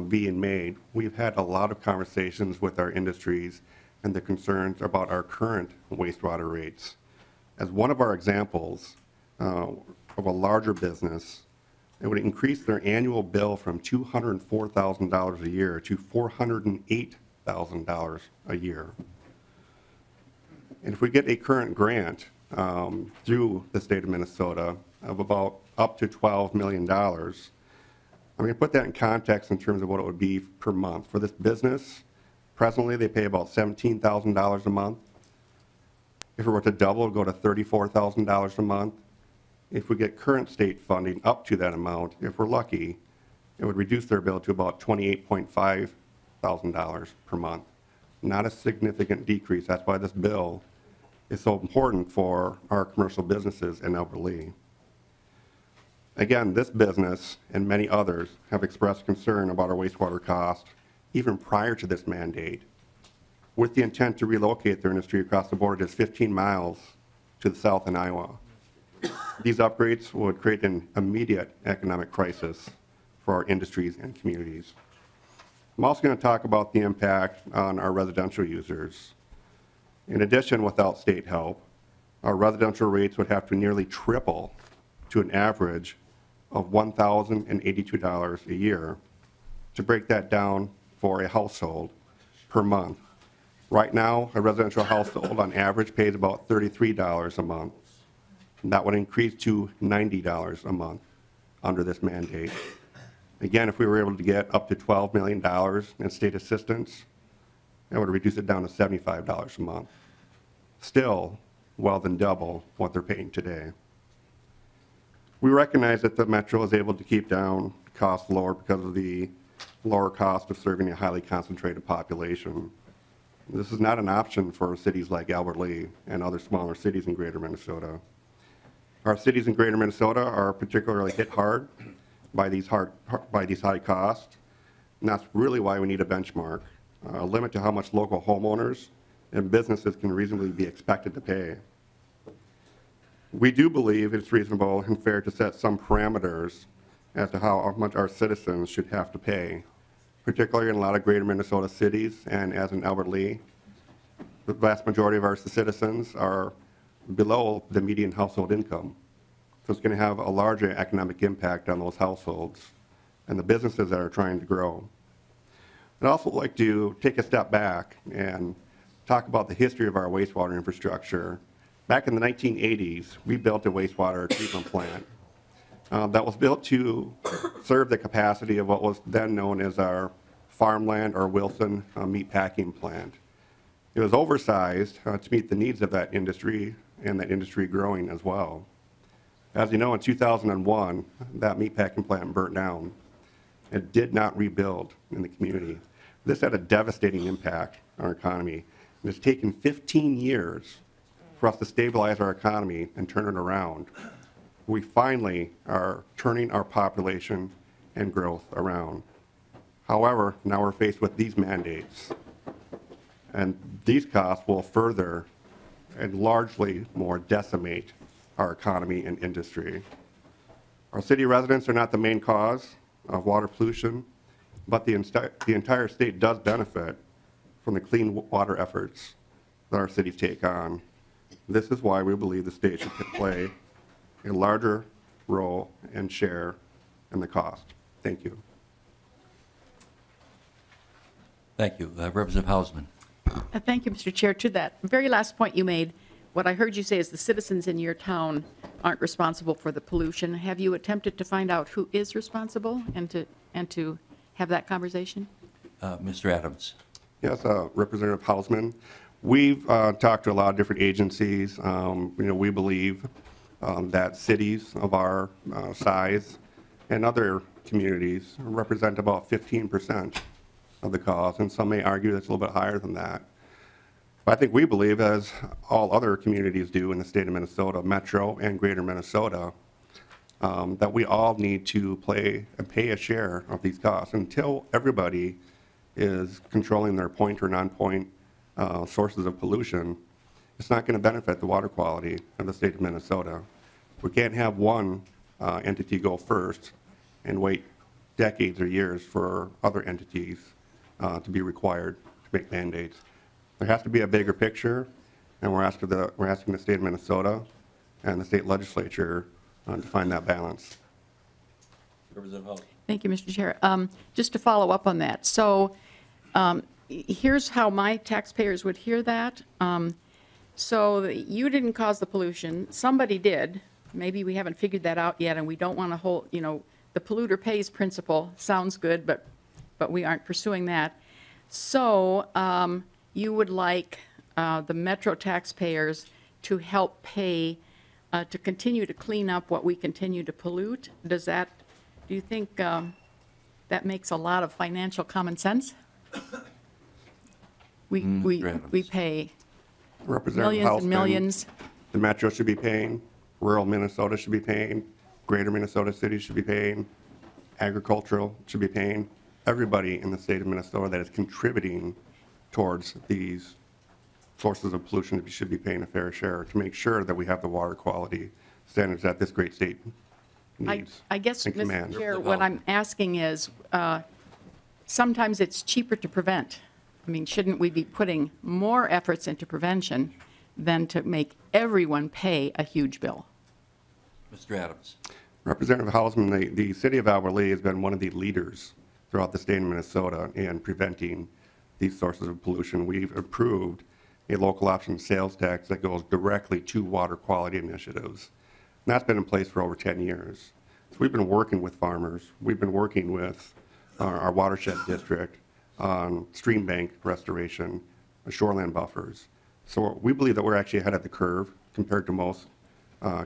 being made, we've had a lot of conversations with our industries and the concerns about our current wastewater rates. As one of our examples of a larger business, it would increase their annual bill from $204,000 a year to $408,000 a year. And if we get a current grant through the state of Minnesota of about up to $12 million, I'm going to put that in context in terms of what it would be per month. For this business, presently they pay about $17,000 a month. If it were to double, it would go to $34,000 a month. If we get current state funding up to that amount, if we're lucky, it would reduce their bill to about $28,500 per month. Not a significant decrease. That's why this bill is so important for our commercial businesses in Albert Lea. Again, this business and many others have expressed concern about our wastewater cost even prior to this mandate, with the intent to relocate their industry across the border just 15 miles to the south in Iowa. These upgrades would create an immediate economic crisis for our industries and communities. I'm also going to talk about the impact on our residential users. In addition, without state help, our residential rates would have to nearly triple to an average of $1,082 a year. To break that down for a household per month, right now a residential household on average pays about $33 a month. And that would increase to $90 a month under this mandate. Again, if we were able to get up to $12 million in state assistance, it would reduce it down to $75 a month. Still, well than double what they're paying today. We recognize that the Metro is able to keep down costs lower because of the lower cost of serving a highly concentrated population. This is not an option for cities like Albert Lea and other smaller cities in greater Minnesota. Our cities in greater Minnesota are particularly hit hard by these high costs, and that's really why we need a benchmark, a limit to how much local homeowners and businesses can reasonably be expected to pay. We do believe it's reasonable and fair to set some parameters as to how much our citizens should have to pay, particularly in a lot of greater Minnesota cities, and as in Albert Lea, the vast majority of our citizens are below the median household income. So it's going to have a larger economic impact on those households and the businesses that are trying to grow. I'd also like to take a step back and talk about the history of our wastewater infrastructure. Back in the 1980s, we built a wastewater treatment plant that was built to serve the capacity of what was then known as our farmland or Wilson meat packing plant. It was oversized to meet the needs of that industry, and that industry growing as well. As you know, in 2001, that meatpacking plant burnt down. It did not rebuild in the community. This had a devastating impact on our economy. And it's taken 15 years for us to stabilize our economy and turn it around. We finally are turning our population and growth around. However, now we're faced with these mandates. And these costs will further and largely more decimate our economy and industry. Our city residents are not the main cause of water pollution, but the entire state does benefit from the clean water efforts that our cities take on. This is why we believe the state should play a larger role and share in the cost. Thank you. Thank you. Representative Hausman. Thank you, Mr. Chair. To that very last point you made, what I heard you say is the citizens in your town aren't responsible for the pollution. Have you attempted to find out who is responsible and to have that conversation? Mr. Adams. Yes, Representative Hausman. We've talked to a lot of different agencies. We believe that cities of our size and other communities represent about 15% of the cost, and some may argue that's a little bit higher than that. But I think we believe, as all other communities do in the state of Minnesota, metro and greater Minnesota, that we all need to pay a share of these costs until everybody is controlling their point or non-point sources of pollution. It's not going to benefit the water quality of the state of Minnesota. We can't have one entity go first and wait decades or years for other entities to be required to make mandates. There has to be a bigger picture, and we're asking the state of Minnesota and the state legislature to find that balance. Thank you, Mr. Chair. Just to follow up on that, so here's how my taxpayers would hear that. So you didn't cause the pollution, somebody did. Maybe we haven't figured that out yet, and we don't want to hold, the polluter pays principle sounds good, but we aren't pursuing that. So you would like the metro taxpayers to help pay to continue to clean up what we continue to pollute. Do you think that makes a lot of financial common sense? We pay millions and millions. The metro should be paying. Rural Minnesota should be paying. Greater Minnesota cities should be paying. Agricultural should be paying. Everybody in the state of Minnesota that is contributing towards these sources of pollution should be paying a fair share to make sure that we have the water quality standards that this great state needs. I guess, Mr. Chair, what I'm asking is sometimes it's cheaper to prevent. I mean, shouldn't we be putting more efforts into prevention than to make everyone pay a huge bill? Mr. Adams. Representative Hausman, the city of Albert Lea has been one of the leaders throughout the state of Minnesota in preventing these sources of pollution. We've approved a local option sales tax that goes directly to water quality initiatives. And that's been in place for over 10 years. So we've been working with farmers. We've been working with our watershed district on stream bank restoration, shoreland buffers. So we believe that we're actually ahead of the curve compared to most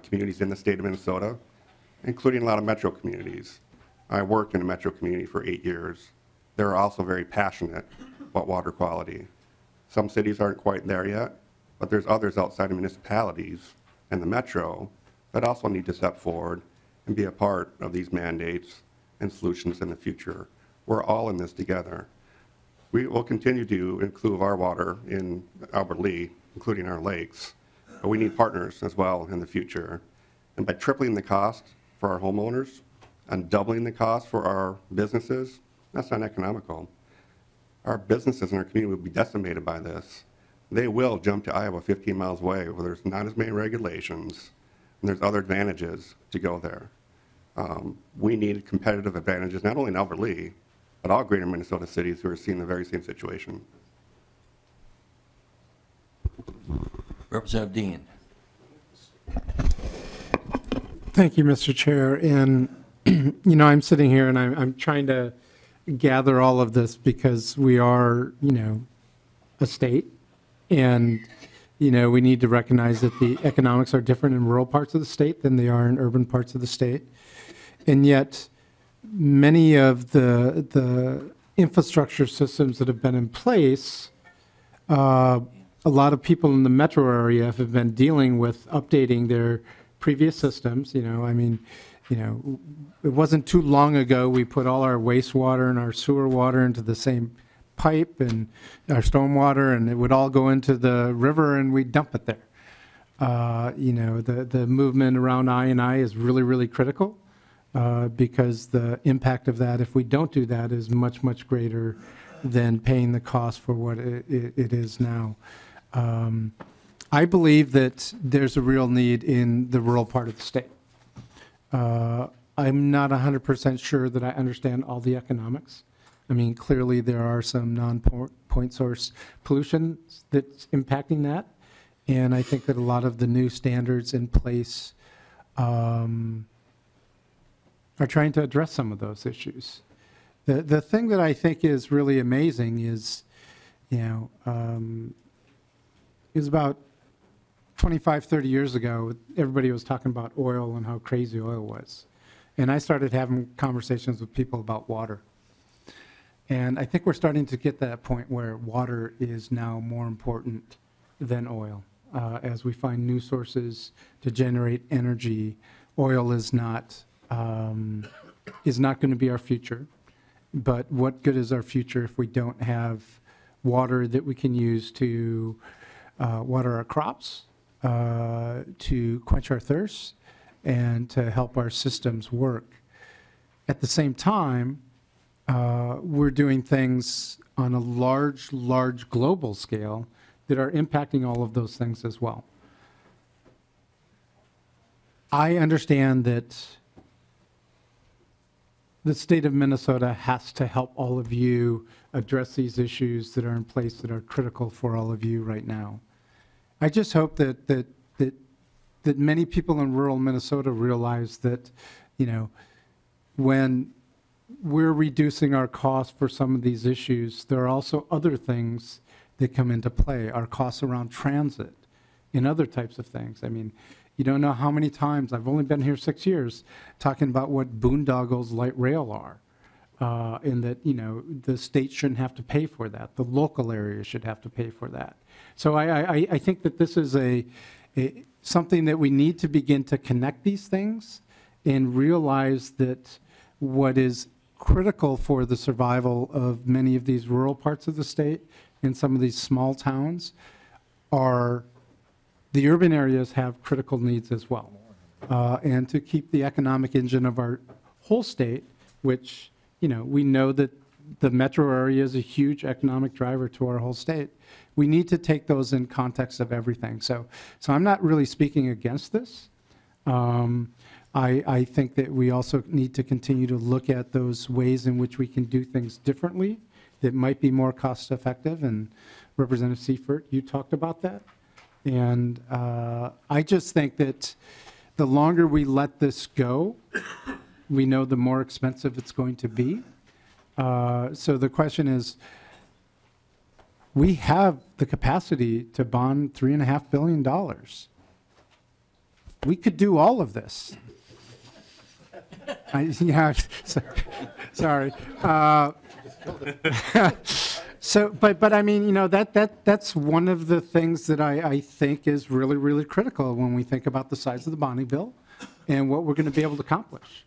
communities in the state of Minnesota, including a lot of metro communities. I worked in a metro community for 8 years. They're also very passionate about water quality. Some cities aren't quite there yet, but there's others outside of municipalities and the metro that also need to step forward and be a part of these mandates and solutions in the future. We're all in this together. We will continue to include our water in Albert Lea, including our lakes, but we need partners as well in the future. And by tripling the cost for our homeowners and doubling the cost for our businesses, that's not economical. Our businesses and our community will be decimated by this. They will jump to Iowa 15 miles away where there's not as many regulations and there's other advantages to go there. We need competitive advantages, not only in Albert Lea, but all greater Minnesota cities who are seeing the very same situation. Representative Dean. Thank you, Mr. Chair. And, I'm sitting here and I'm trying to gather all of this because we are, a state and, we need to recognize that the economics are different in rural parts of the state than they are in urban parts of the state. And yet, many of the infrastructure systems that have been in place, a lot of people in the metro area have been dealing with updating their previous systems. It wasn't too long ago we put all our wastewater and our sewer water into the same pipe and our storm water, and it would all go into the river and we dump it there. The movement around I&I is really, really critical. Because the impact of that, if we don't do that, is much, much greater than paying the cost for what it is now. I believe that there's a real need in the rural part of the state. I'm not 100% sure that I understand all the economics. I mean, clearly there are some non-point source pollution that's impacting that, and I think that a lot of the new standards in place are trying to address some of those issues. The thing that I think is really amazing is, you know, is about 25, 30 years ago, everybody was talking about oil and how crazy oil was. And I started having conversations with people about water. And I think we're starting to get to that point where water is now more important than oil. As we find new sources to generate energy, oil is not going to be our future. But what good is our future if we don't have water that we can use to water our crops, to quench our thirst, and to help our systems work? At the same time, we're doing things on a large, large global scale that are impacting all of those things as well. I understand that the state of Minnesota has to help all of you address these issues that are in place that are critical for all of you right now. I just hope that that many people in rural Minnesota realize that, you know, when we're reducing our costs for some of these issues, there are also other things that come into play, our costs around transit and other types of things. I mean, you don't know how many times, I've only been here 6 years, talking about what boondoggles light rail are, and that, you know, the state shouldn't have to pay for that. The local area should have to pay for that. So I think that this is something that we need to begin to connect these things and realize that what is critical for the survival of many of these rural parts of the state and some of these small towns are the urban areas have critical needs as well. And to keep the economic engine of our whole state, which, you know, we know that the metro area is a huge economic driver to our whole state. We need to take those in context of everything. So I'm not really speaking against this. I think that we also need to continue to look at those ways in which we can do things differently that might be more cost effective. And Representative Seifert, you talked about that. And I just think that the longer we let this go, we know the more expensive it's going to be. So the question is, we have the capacity to bond $3.5 billion. We could do all of this. Sorry. So, but I mean, you know, that's one of the things that I think is really, really critical when we think about the size of the bonding bill and what we're going to be able to accomplish.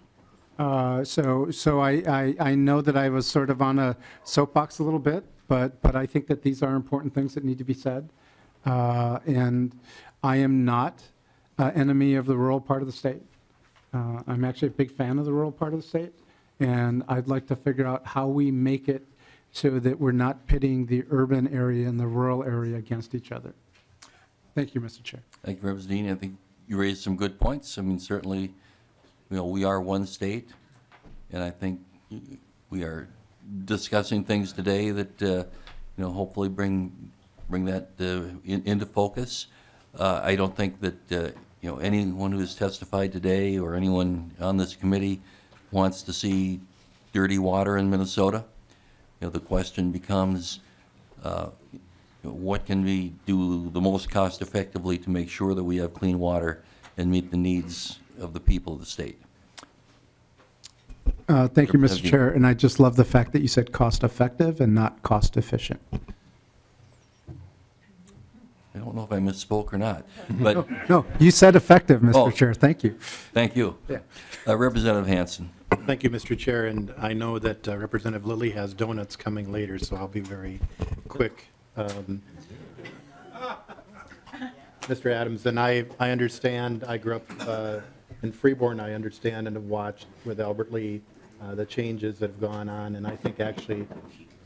So I know that I was sort of on a soapbox a little bit, but I think that these are important things that need to be said. And I am not an enemy of the rural part of the state. I'm actually a big fan of the rural part of the state, and I'd like to figure out how we make it so that we're not pitting the urban area and the rural area against each other. Thank you, Mr. Chair. Thank you, Representative Dean. I think you raised some good points. I mean, certainly, you know, we are one state, and I think we are discussing things today that, you know, hopefully bring that into focus. I don't think that, you know, anyone who has testified today or anyone on this committee wants to see dirty water in Minnesota. You know, the question becomes, what can we do the most cost effectively to make sure that we have clean water and meet the needs of the people of the state? Thank you, Mr. Chair. And I just love the fact that you said cost effective and not cost efficient. I don't know if I misspoke or not. But no, you said effective, Mr. Chair. Thank you. Thank you. Yeah. Representative Hansen. Thank you, Mr. Chair, and I know that Representative Lilly has donuts coming later, so I'll be very quick. Mr. Adams, and I understand, I grew up in Freeborn, I understand and have watched with Albert Lea the changes that have gone on, and I think actually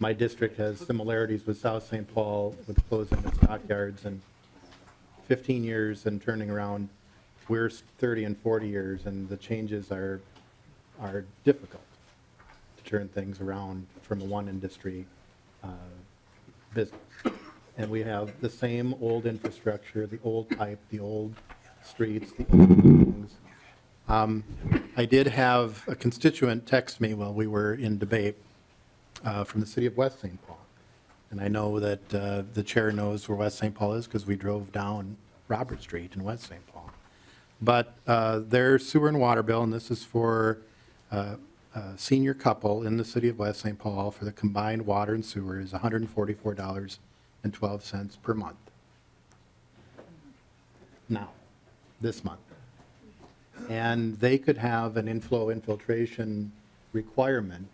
my district has similarities with South St. Paul with closing the stockyards and 15 years and turning around we're 30 and 40 years, and the changes are difficult to turn things around from a one industry business. And we have the same old infrastructure, the old pipe, the old streets, the old buildings. I did have a constituent text me while we were in debate from the city of West St. Paul. And I know that the chair knows where West St. Paul is because we drove down Robert Street in West St. Paul. But their sewer and water bill, and this is for a senior couple in the city of West St. Paul for the combined water and sewer, is $144.12 per month. Now, this month. And they could have an inflow infiltration requirement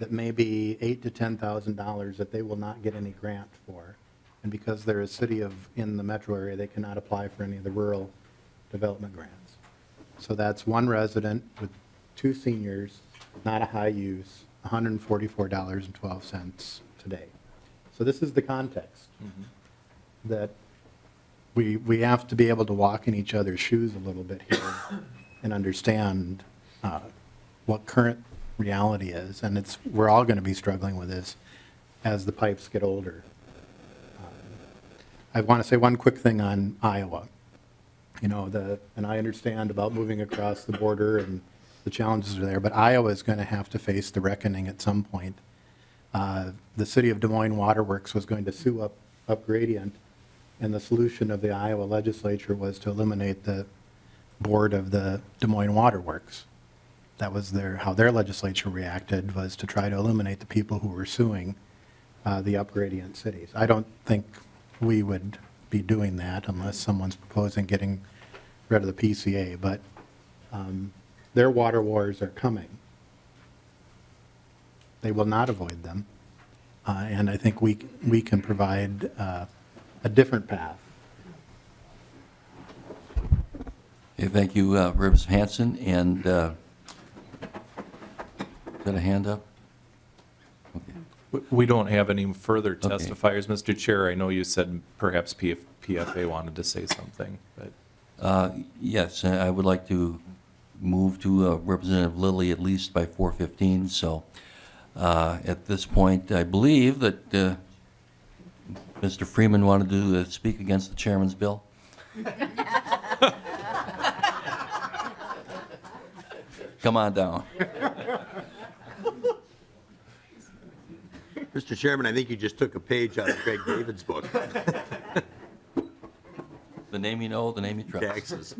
that may be $8,000 to $10,000 that they will not get any grant for. And because they're a city in the metro area, they cannot apply for any of the rural development grants. So that's one resident with two seniors, not a high use, $144.12 today. So this is the context that we have to be able to walk in each other's shoes a little bit here and understand what current reality is. And it's, we're all going to be struggling with this as the pipes get older. I want to say one quick thing on Iowa. You know, and I understand about moving across the border and the challenges are there, but Iowa is going to have to face the reckoning at some point. The city of Des Moines Waterworks was going to sue up Gradient, and the solution of the Iowa legislature was to eliminate the board of the Des Moines Waterworks. That was how their legislature reacted, was to try to eliminate the people who were suing the upgradient cities. I don't think we would be doing that unless someone's proposing getting rid of the PCA, but their water wars are coming. They will not avoid them, and I think we can provide a different path. Okay, thank you, Rivers Hansen, and is that a hand up? Okay. We don't have any further testifiers, Mr. Chair. I know you said perhaps PFA wanted to say something. But. Yes, I would like to move to Representative Lilly at least by 4:15. So at this point, I believe that Mr. Freeman wanted to speak against the chairman's bill. Come on down. Mr. Chairman, I think you just took a page out of Greg David's book. The name you know, the name you trust. Taxes.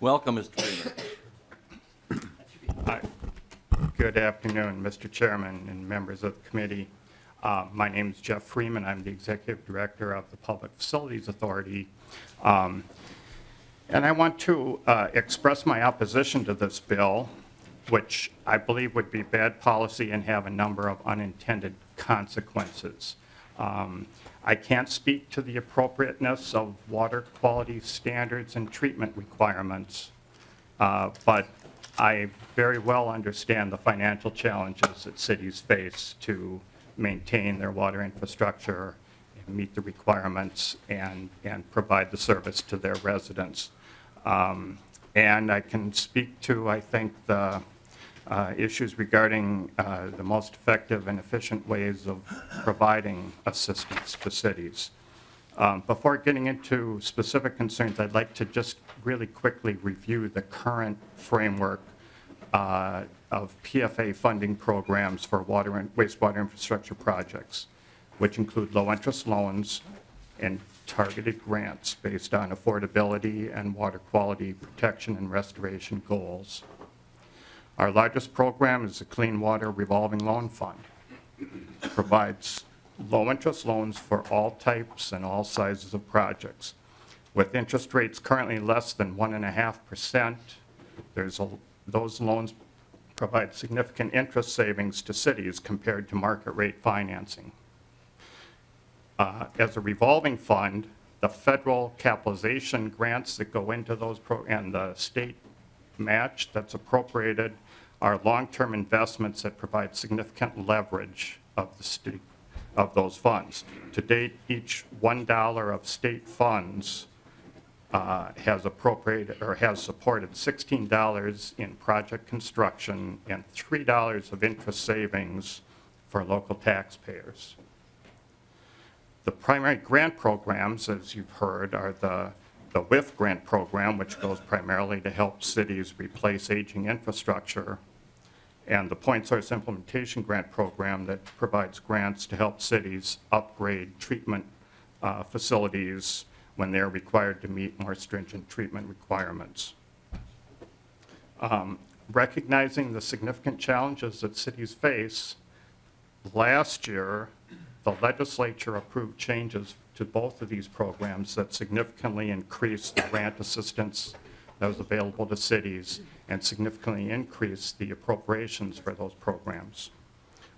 Welcome, Mr. Freeman. Hi. Good afternoon, Mr. Chairman and members of the committee. My name is Jeff Freeman. I'm the Executive Director of the Public Facilities Authority. And I want to express my opposition to this bill, which I believe would be bad policy and have a number of unintended consequences. I can't speak to the appropriateness of water quality standards and treatment requirements, but I very well understand the financial challenges that cities face to maintain their water infrastructure, and meet the requirements, and provide the service to their residents. And I can speak to, I think, the issues regarding the most effective and efficient ways of providing assistance to cities. Before getting into specific concerns, I'd like to just really quickly review the current framework of PFA funding programs for water and wastewater infrastructure projects, which include low-interest loans and targeted grants based on affordability and water quality protection and restoration goals. Our largest program is the Clean Water Revolving Loan Fund. It provides low-interest loans for all types and all sizes of projects. With interest rates currently less than 1.5%, those loans provide significant interest savings to cities compared to market rate financing. As a revolving fund, the federal capitalization grants that go into those programs and the state match that's appropriated are long-term investments that provide significant leverage of the state of those funds. To date, each $1 of state funds has appropriated or has supported $16 in project construction and $3 of interest savings for local taxpayers. The primary grant programs, as you've heard, are the WIF grant program, which goes primarily to help cities replace aging infrastructure, and the Point Source Implementation Grant Program that provides grants to help cities upgrade treatment facilities when they're required to meet more stringent treatment requirements. Recognizing the significant challenges that cities face, last year the legislature approved changes to both of these programs that significantly increased the grant assistance that was available to cities and significantly increased the appropriations for those programs.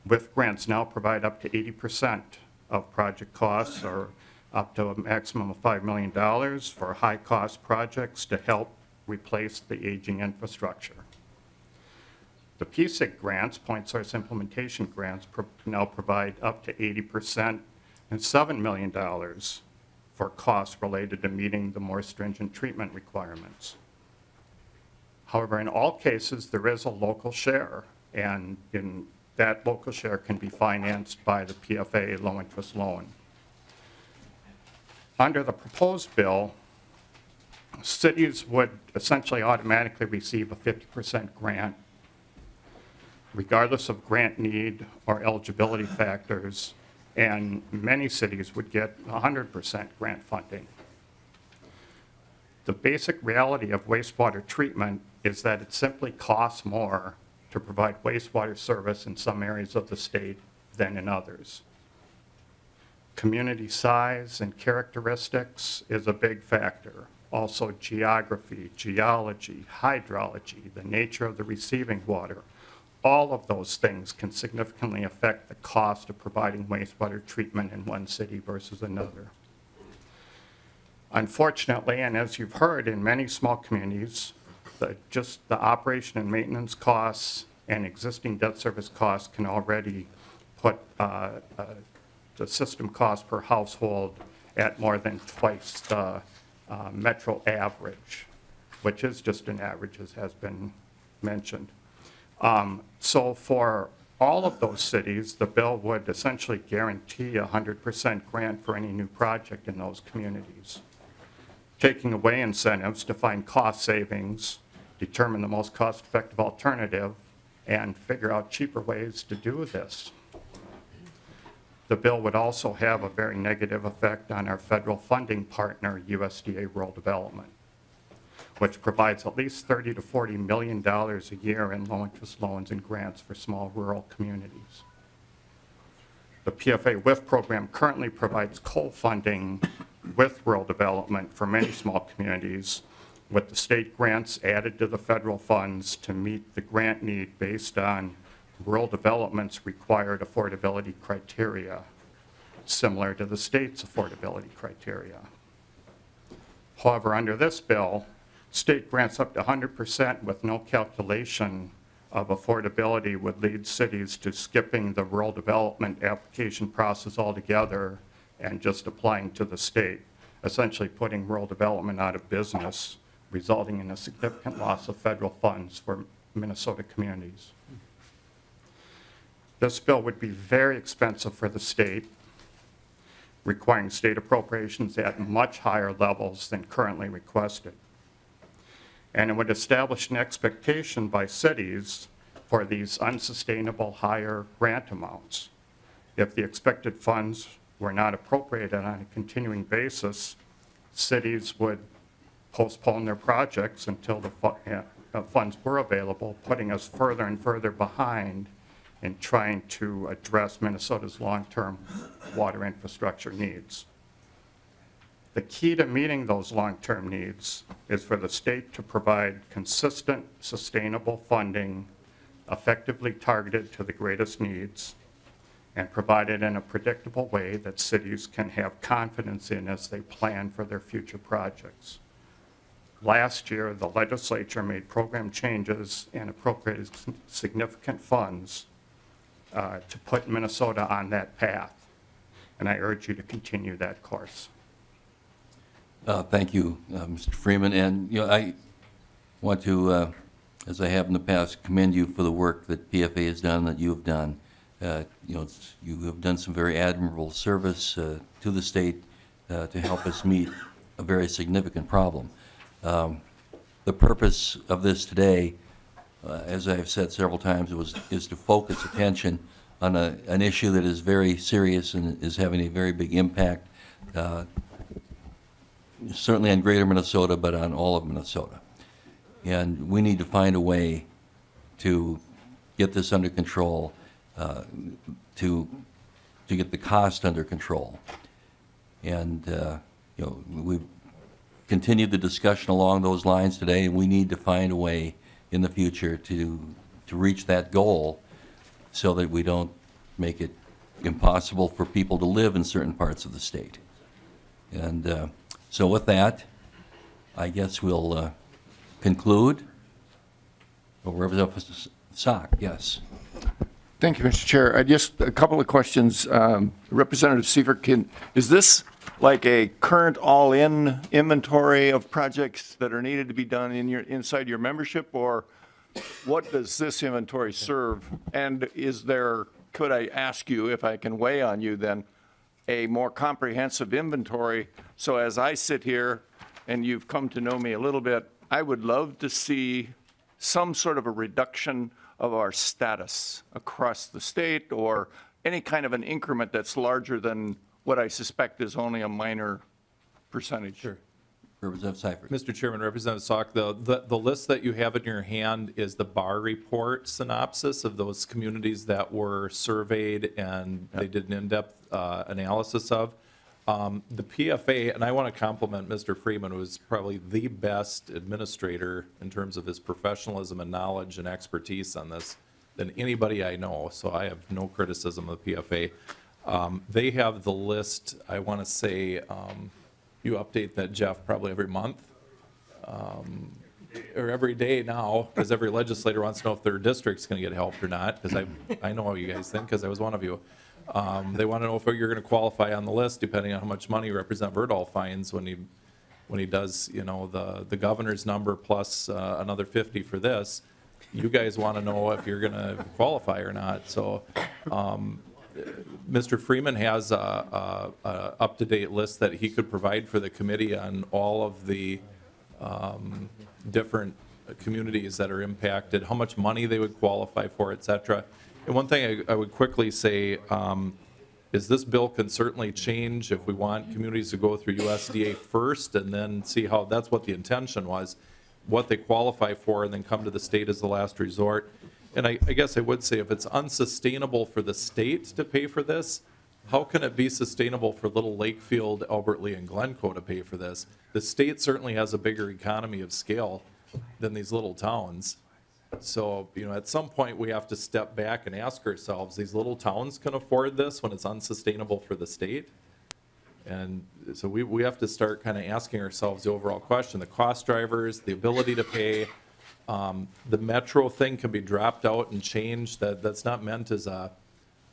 WIF grants now provide up to 80% of project costs, or up to a maximum of $5 million for high-cost projects to help replace the aging infrastructure. The PSIG grants, Point Source Implementation Grants, now provide up to 80% and $7 million for costs related to meeting the more stringent treatment requirements. However, in all cases, there is a local share, and in that local share can be financed by the PFA low-interest loan. Under the proposed bill, cities would essentially automatically receive a 50% grant, regardless of grant need or eligibility factors, and many cities would get 100% grant funding. The basic reality of wastewater treatment is that it simply costs more to provide wastewater service in some areas of the state than in others. Community size and characteristics is a big factor. Also geography, geology, hydrology, the nature of the receiving water, all of those things can significantly affect the cost of providing wastewater treatment in one city versus another. Unfortunately, and as you've heard, in many small communities, just the operation and maintenance costs and existing debt service costs can already put the system cost per household at more than twice the metro average, which is just an average, as has been mentioned. So for all of those cities, the bill would essentially guarantee a 100% grant for any new project in those communities, taking away incentives to find cost savings, determine the most cost-effective alternative, and figure out cheaper ways to do this. The bill would also have a very negative effect on our federal funding partner, USDA Rural Development, which provides at least $30 to $40 million a year in low-interest loans and grants for small rural communities. The PFA WIF program currently provides co-funding with rural development for many small communities, with the state grants added to the federal funds to meet the grant need based on rural development's required affordability criteria, similar to the state's affordability criteria. However, under this bill, state grants up to 100% with no calculation of affordability would lead cities to skipping the rural development application process altogether and just applying to the state, essentially putting rural development out of business, resulting in a significant loss of federal funds for Minnesota communities. This bill would be very expensive for the state, requiring state appropriations at much higher levels than currently requested. And it would establish an expectation by cities for these unsustainable higher grant amounts. If the expected funds were not appropriated on a continuing basis, cities would postpone their projects until the funds were available, putting us further and further behind in trying to address Minnesota's long-term water infrastructure needs. The key to meeting those long-term needs is for the state to provide consistent, sustainable funding, effectively targeted to the greatest needs, and provided in a predictable way that cities can have confidence in as they plan for their future projects. Last year, the legislature made program changes and appropriated significant funds to put Minnesota on that path, and I urge you to continue that course. Thank you, Mr. Freeman. And you know, I want to, as I have in the past, commend you for the work that PFA has done, that you have done. You know, you have done some very admirable service to the state to help us meet a very significant problem. The purpose of this today, as I have said several times, is to focus attention on an issue that is very serious and is having a very big impact, certainly on greater Minnesota, but on all of Minnesota. And we need to find a way to get this under control, to get the cost under control. And you know, we've continued the discussion along those lines today, and we need to find a way in the future to reach that goal, so that we don't make it impossible for people to live in certain parts of the state. And so with that, I guess we'll conclude. Representative Sock, yes. Thank you, Mr. Chair. Just a couple of questions. Representative Seifert, is this like a current all-in inventory of projects that are needed to be done in your inside your membership, or what does this inventory serve? And is there, could I ask you, if I can weigh on you then, a more comprehensive inventory? So as I sit here, and you've come to know me a little bit, I would love to see some sort of a reduction of our status across the state, or any kind of an increment that's larger than what I suspect is only a minor percentage. Sure. Representative Seifert. Mr. Chairman, Representative Salk, the list that you have in your hand is the Barr report synopsis of those communities that were surveyed, and yep, they did an in-depth analysis of. The PFA, and I want to compliment Mr. Freeman, who is probably the best administrator in terms of his professionalism and knowledge and expertise on this than anybody I know, so I have no criticism of the PFA. They have the list, I want to say, you update that, Jeff, probably every month, or every day now, because every legislator wants to know if their district's going to get helped or not, because I know how you guys think, because I was one of you. They want to know if you're going to qualify on the list, depending on how much money Representative Verdal finds when he does, you know, the governor's number plus another 50 for this. You guys want to know if you're going to qualify or not. So Mr. Freeman has a up-to-date list that he could provide for the committee on all of the different communities that are impacted, how much money they would qualify for, etc. And one thing I would quickly say is this bill can certainly change if we want communities to go through USDA first and then see how, that's what the intention was, what they qualify for, and then come to the state as the last resort. And I guess I would say, if it's unsustainable for the state to pay for this, how can it be sustainable for Little Lakefield, Albert Lea, and Glencoe to pay for this? The state certainly has a bigger economy of scale than these little towns. So, you know, at some point we have to step back and ask ourselves, these little towns can afford this when it's unsustainable for the state? And so we have to start kind of asking ourselves the overall question, the cost drivers, the ability to pay. The metro thing can be dropped out and changed. That's not meant as a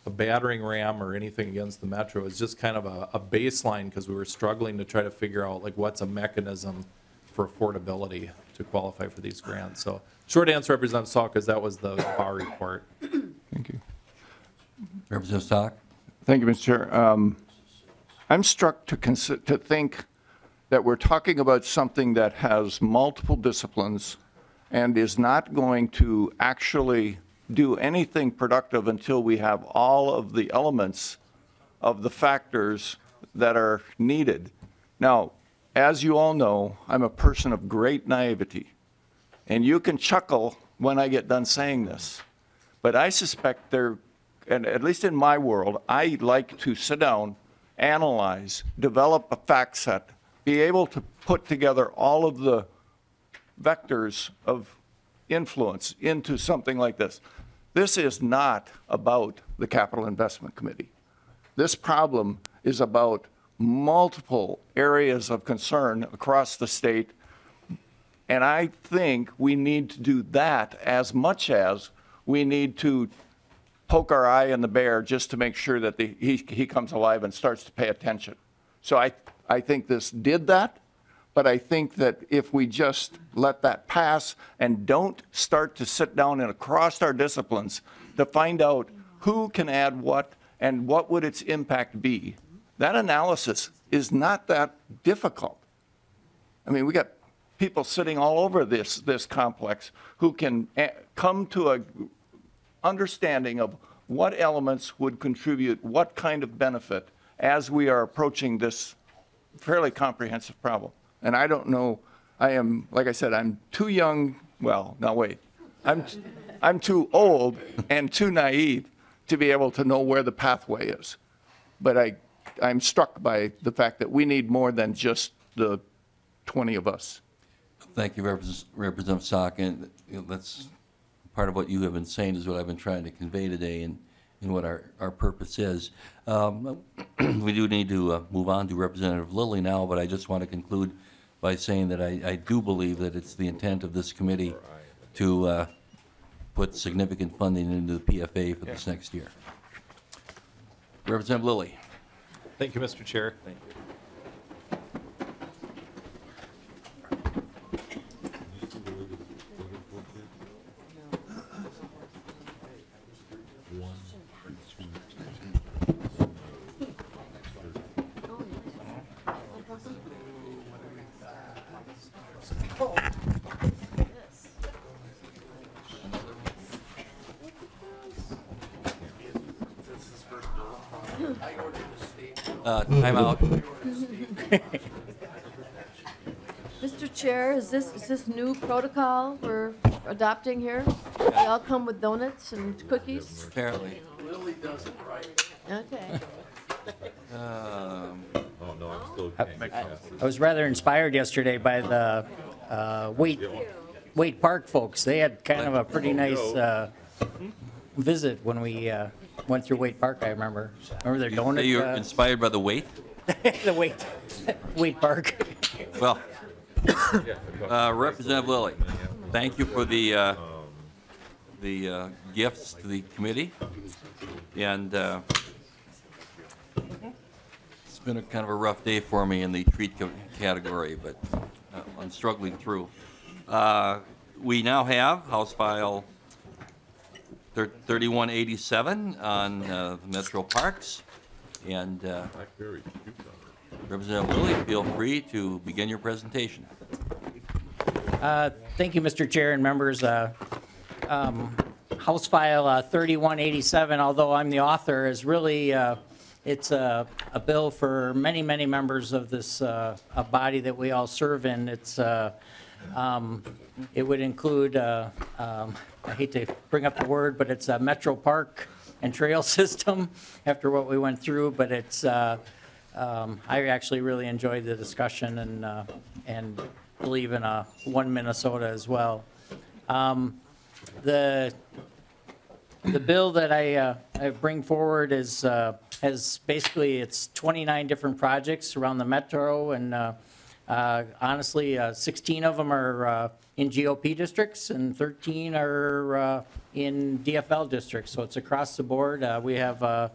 battering ram or anything against the metro. It's just kind of a baseline, because we were struggling to try to figure out, like, what's a mechanism for affordability to qualify for these grants. So short answer, Representative Salk, because that was the Barr report. Thank you. Representative Salk. Thank you, Mr. Chair. I'm struck to think that we're talking about something that has multiple disciplines and is not going to actually do anything productive until we have all of the elements of the factors that are needed. Now, as you all know, I'm a person of great naivety, and you can chuckle when I get done saying this, but I suspect there, and at least in my world, I like to sit down, analyze, develop a fact set, be able to put together all of the vectors of influence into something like this. This is not about the Capital Investment Committee. This problem is about multiple areas of concern across the state, and I think we need to do that as much as we need to poke our eye in the bear just to make sure that he comes alive and starts to pay attention. So I think this did that. But I think that if we just let that pass and don't start to sit down and across our disciplines to find out who can add what and what would its impact be, that analysis is not that difficult. I mean, we got people sitting all over this complex who can come to a understanding of what elements would contribute what kind of benefit as we are approaching this fairly comprehensive problem. And I don't know, I am, like I said, I'm too young, well, no, wait. I'm too old and too naive to be able to know where the pathway is. But I'm struck by the fact that we need more than just the 20 of us. Thank you, Representative Sock. And that's part of what you have been saying is what I've been trying to convey today and what our purpose is. We do need to move on to Representative Lilly now, but I just want to conclude by saying that I do believe that it's the intent of this committee to put significant funding into the PFA for this next year. Representative Lilly. Thank you, Mr. Chair. Thank you. Time out. Mr. Chair, is this new protocol we're adopting here? They all come with donuts and cookies? Apparently. Lily does it right. Okay. Oh, no, I'm still I was rather inspired yesterday by the Waite Park folks. They had kind of a pretty nice visit when we went through Waite Park. I remember their donut. You were inspired by the Waite? The Waite, Waite Park. Well, Representative Lilly, thank you for the gifts to the committee, and it's been a kind of a rough day for me in the treat category, but I'm struggling through. We now have House File 3187 on the Metro Parks, and Representative Lilly, feel free to begin your presentation. Thank you, Mr. Chair and members. House File 3187, although I'm the author, is really it's a bill for many, many members of this a body that we all serve in. It's it would include, I hate to bring up the word, but it's a Metro Park and Trail System after what we went through, but it's, I actually really enjoyed the discussion and believe in a One Minnesota as well. The bill that I bring forward is, has basically it's 29 different projects around the Metro, and honestly, 16 of them are in GOP districts, and 13 are in DFL districts. So it's across the board. We have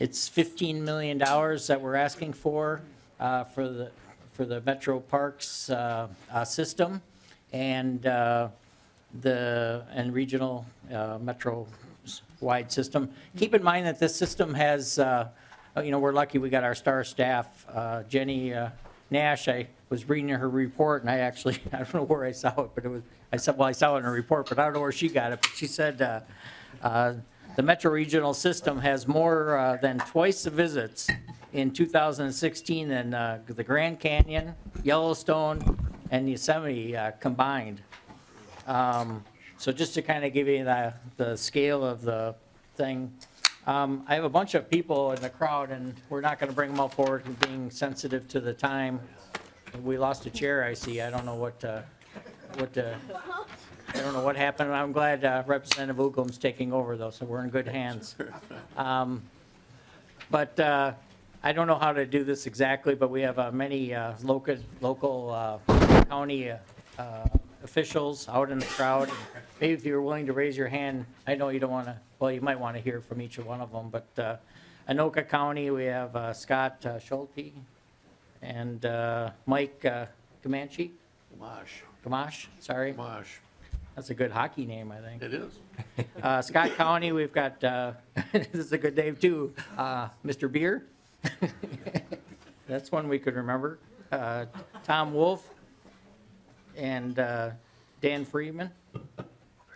it's $15 million that we're asking for the Metro Parks system, and the regional metro-wide system. Keep in mind that this system has, you know, we're lucky we got our star staff, Jenny. Nash, I was reading her report, and I actually, I don't know where I saw it, but it was, I said, well, I saw it in her report, but I don't know where she got it, but she said the Metro Regional System has more than twice the visits in 2016 than the Grand Canyon, Yellowstone, and Yosemite combined. So just to kind of give you the scale of the thing, I have a bunch of people in the crowd, and we're not going to bring them all forward and being sensitive to the time. We lost a chair, I see. I don't know I don't know what happened. I'm glad Representative Uglum's taking over, though, so we're in good hands. But I don't know how to do this exactly, but we have many local county officials out in the crowd. Maybe if you're willing to raise your hand, I know you don't want to, well, you might want to hear from each one of them, but Anoka County, we have Scott Schulte, and Mike Comanche. Gamache, sorry. Gamache. That's a good hockey name, I think. It is. Scott County, we've got, this is a good name too, Mr. Beer. That's one we could remember. Tom Wolf and Dan Freeman.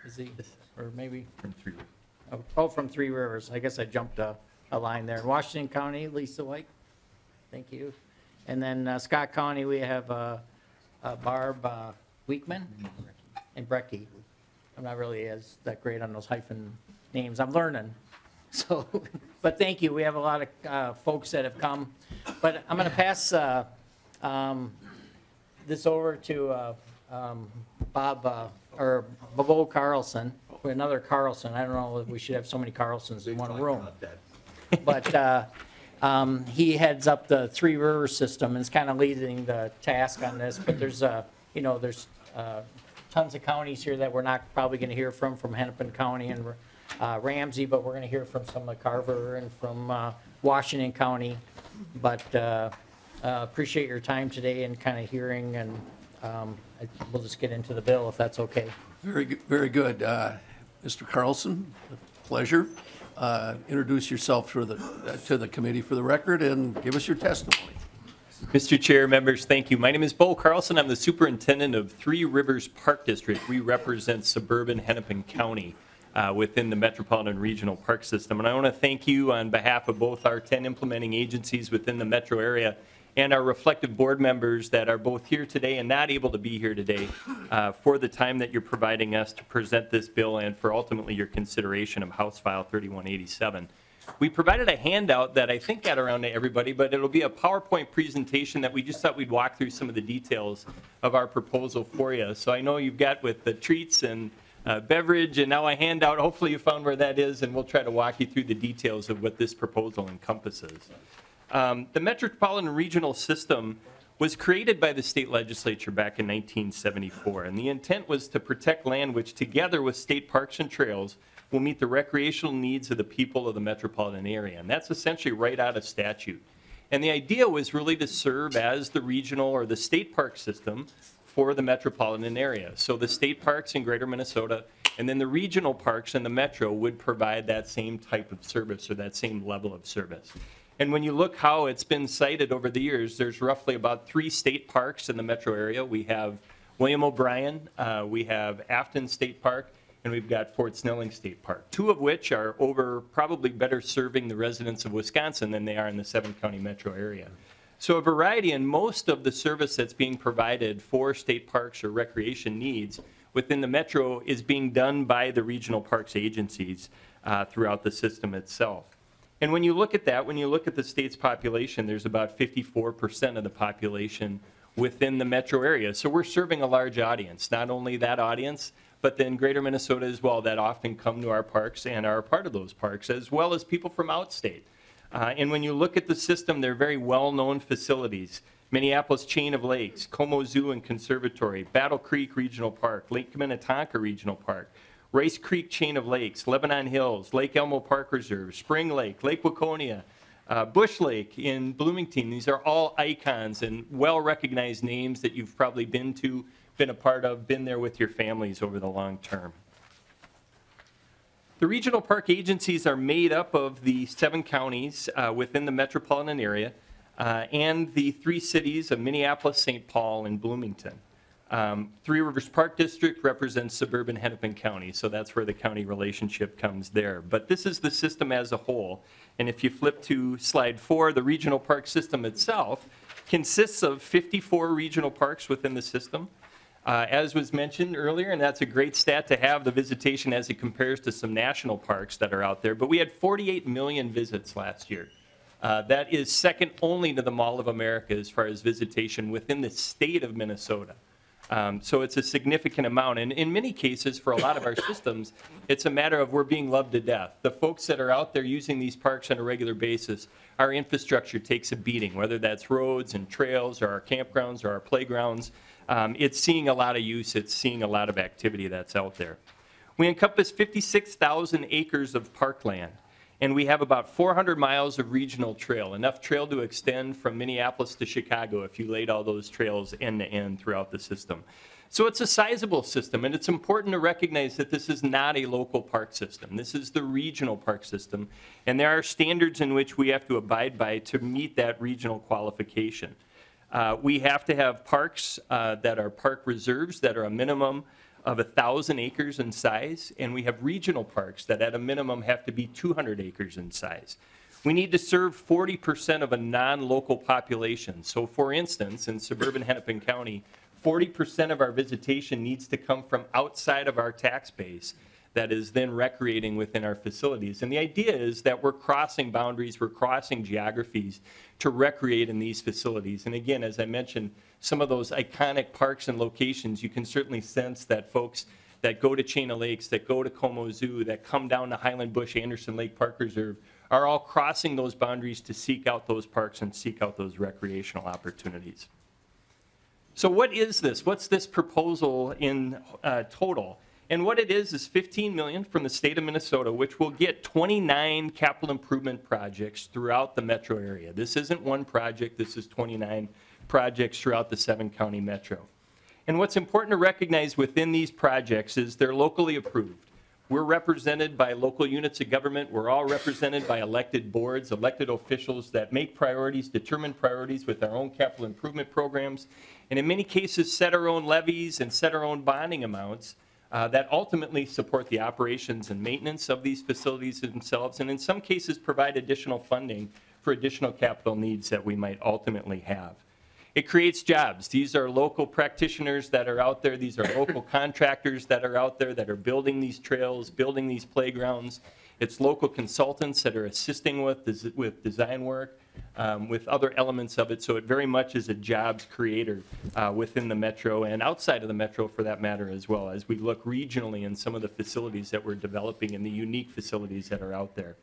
Is he, or maybe? From Three Rivers. Oh, from Three Rivers. I guess I jumped a line there. In Washington County, Lisa White. Thank you. And then Scott County, we have Barb Weekman and Brecky. I'm not really as that great on those hyphen names. I'm learning. So, but thank you. We have a lot of folks that have come. But I'm going to pass this over to Bob or Bobo Carlson, another Carlson. I don't know if we should have so many Carlsons in one room. But he heads up the Three Rivers system and is kind of leading the task on this. But there's, you know, there's tons of counties here that we're not probably going to hear from Hennepin County and Ramsey, but we're going to hear from some of Carver and from Washington County. But appreciate your time today and kind of hearing, and we'll just get into the bill if that's okay. Very good. Very good. Mr. Carlson, a pleasure. Introduce yourself to the committee for the record and give us your testimony. Mr. Chair, members, thank you. My name is Bo Carlson. I'm the superintendent of Three Rivers Park District. We represent suburban Hennepin County within the Metropolitan Regional Park System. And I want to thank you on behalf of both our 10 implementing agencies within the metro area and our reflective board members that are both here today and not able to be here today for the time that you're providing us to present this bill and for ultimately your consideration of House File 3187. We provided a handout that I think got around to everybody, but it'll be a PowerPoint presentation that we just thought we'd walk through some of the details of our proposal for you. So I know you've got with the treats and beverage and now a handout. Hopefully you found where that is, and we'll try to walk you through the details of what this proposal encompasses. The Metropolitan Regional System was created by the state legislature back in 1974, and the intent was to protect land which, together with state parks and trails, will meet the recreational needs of the people of the metropolitan area. And that's essentially right out of statute. And the idea was really to serve as the regional or the state park system for the metropolitan area. So the state parks in greater Minnesota and then the regional parks in the metro would provide that same type of service or that same level of service. And when you look how it's been cited over the years, there's roughly about 3 state parks in the metro area. We have William O'Brien, we have Afton State Park, and we've got Fort Snelling State Park, 2 of which are over probably better serving the residents of Wisconsin than they are in the 7-county metro area. So a variety, and most of the service that's being provided for state parks or recreation needs within the metro is being done by the regional parks agencies throughout the system itself. And when you look at that, when you look at the state's population, there's about 54% of the population within the metro area. So we're serving a large audience, not only that audience, but then greater Minnesota as well that often come to our parks and are a part of those parks, as well as people from outstate. And when you look at the system, they're very well-known facilities. Minneapolis Chain of Lakes, Como Zoo and Conservatory, Battle Creek Regional Park, Lake Minnetonka Regional Park, Rice Creek Chain of Lakes, Lebanon Hills, Lake Elmo Park Reserve, Spring Lake, Lake Waconia, Bush Lake in Bloomington. These are all icons and well-recognized names that you've probably been to, been a part of, been there with your families over the long term. The regional park agencies are made up of the 7 counties within the metropolitan area and the 3 cities of Minneapolis, St. Paul, and Bloomington. Three Rivers Park District represents suburban Hennepin County, so that's where the county relationship comes there. But this is the system as a whole. And if you flip to slide 4, the regional park system itself consists of 54 regional parks within the system. As was mentioned earlier, and that's a great stat to have, the visitation as it compares to some national parks that are out there. But we had 48 million visits last year. That is second only to the Mall of America as far as visitation within the state of Minnesota. So it's a significant amount, and in many cases for a lot of our systems it's a matter of we're being loved to death. The folks that are out there using these parks on a regular basis, our infrastructure takes a beating, whether that's roads and trails or our campgrounds or our playgrounds. It's seeing a lot of use, it's seeing a lot of activity that's out there. We encompass 56,000 acres of parkland, And we have about 400 miles of regional trail, enough trail to extend from Minneapolis to Chicago if you laid all those trails end to end throughout the system. So it's a sizable system, and it's important to recognize that this is not a local park system. This is the regional park system, and there are standards in which we have to abide by to meet that regional qualification. We have to have parks that are park reserves that are a minimum of 1,000 acres in size, and we have regional parks that at a minimum have to be 200 acres in size. We need to serve 40% of a non-local population. So for instance, in suburban Hennepin County, 40% of our visitation needs to come from outside of our tax base that is then recreating within our facilities. And the idea is that we're crossing boundaries, we're crossing geographies to recreate in these facilities. And again, as I mentioned, some of those iconic parks and locations, you can certainly sense that folks that go to Chain of Lakes, that go to Como Zoo, that come down to Highland Bush Anderson Lake Park Reserve, are all crossing those boundaries to seek out those parks and seek out those recreational opportunities. So what is this? What's this proposal in total? And what it is $15 million from the state of Minnesota, which will get 29 capital improvement projects throughout the metro area. This isn't one project. This is 29 projects throughout the 7-county metro. And what's important to recognize within these projects is they're locally approved. We're represented by local units of government. We're all represented by elected boards, elected officials that make priorities, determine priorities with our own capital improvement programs, and in many cases set our own levies and set our own bonding amounts that ultimately support the operations and maintenance of these facilities themselves, and in some cases provide additional funding for additional capital needs that we might ultimately have. It creates jobs. These are local practitioners that are out there. These are local contractors that are out there that are building these trails, building these playgrounds. It's local consultants that are assisting with design work, with other elements of it. So it very much is a jobs creator within the metro and outside of the metro for that matter as well, as we look regionally in some of the facilities that we're developing and the unique facilities that are out there.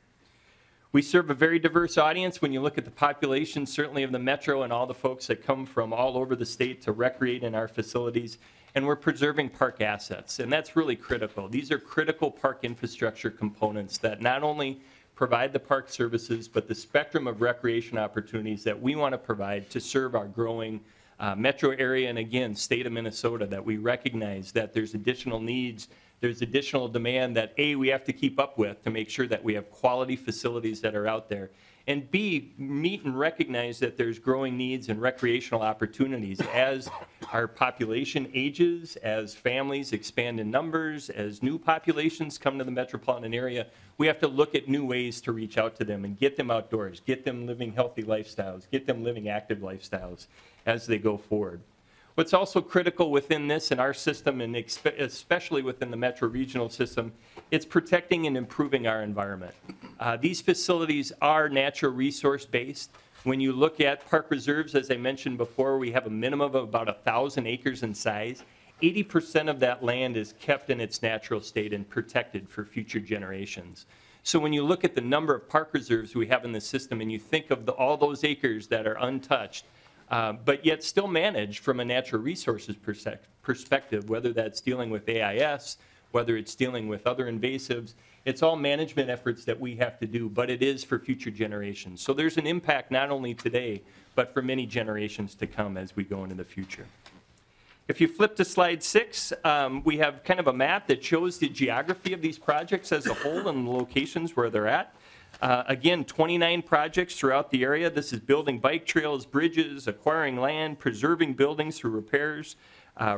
We serve a very diverse audience when you look at the population, certainly of the metro and all the folks that come from all over the state to recreate in our facilities, and we're preserving park assets, and that's really critical. These are critical park infrastructure components that not only provide the park services, but the spectrum of recreation opportunities that we want to provide to serve our growing metro area and, again, state of Minnesota, that we recognize that there's additional needs. There's additional demand that, A, we have to keep up with to make sure that we have quality facilities that are out there, and B, meet and recognize that there's growing needs and recreational opportunities as our population ages, as families expand in numbers, as new populations come to the metropolitan area. We have to look at new ways to reach out to them and get them outdoors, get them living healthy lifestyles, get them living active lifestyles as they go forward. What's also critical within this and our system, and especially within the metro regional system, it's protecting and improving our environment. These facilities are natural resource based. When you look at park reserves, as I mentioned before, we have a minimum of about 1,000 acres in size. 80% of that land is kept in its natural state and protected for future generations. So when you look at the number of park reserves we have in the system and you think of all those acres that are untouched, but yet still managed from a natural resources perspective, whether that's dealing with AIS, whether it's dealing with other invasives, it's all management efforts that we have to do, but it is for future generations. So there's an impact not only today, but for many generations to come as we go into the future. If you flip to slide 6, we have kind of a map that shows the geography of these projects as a whole and the locations where they're at. Again, 29 projects throughout the area. This is building bike trails, bridges, acquiring land, preserving buildings through repairs,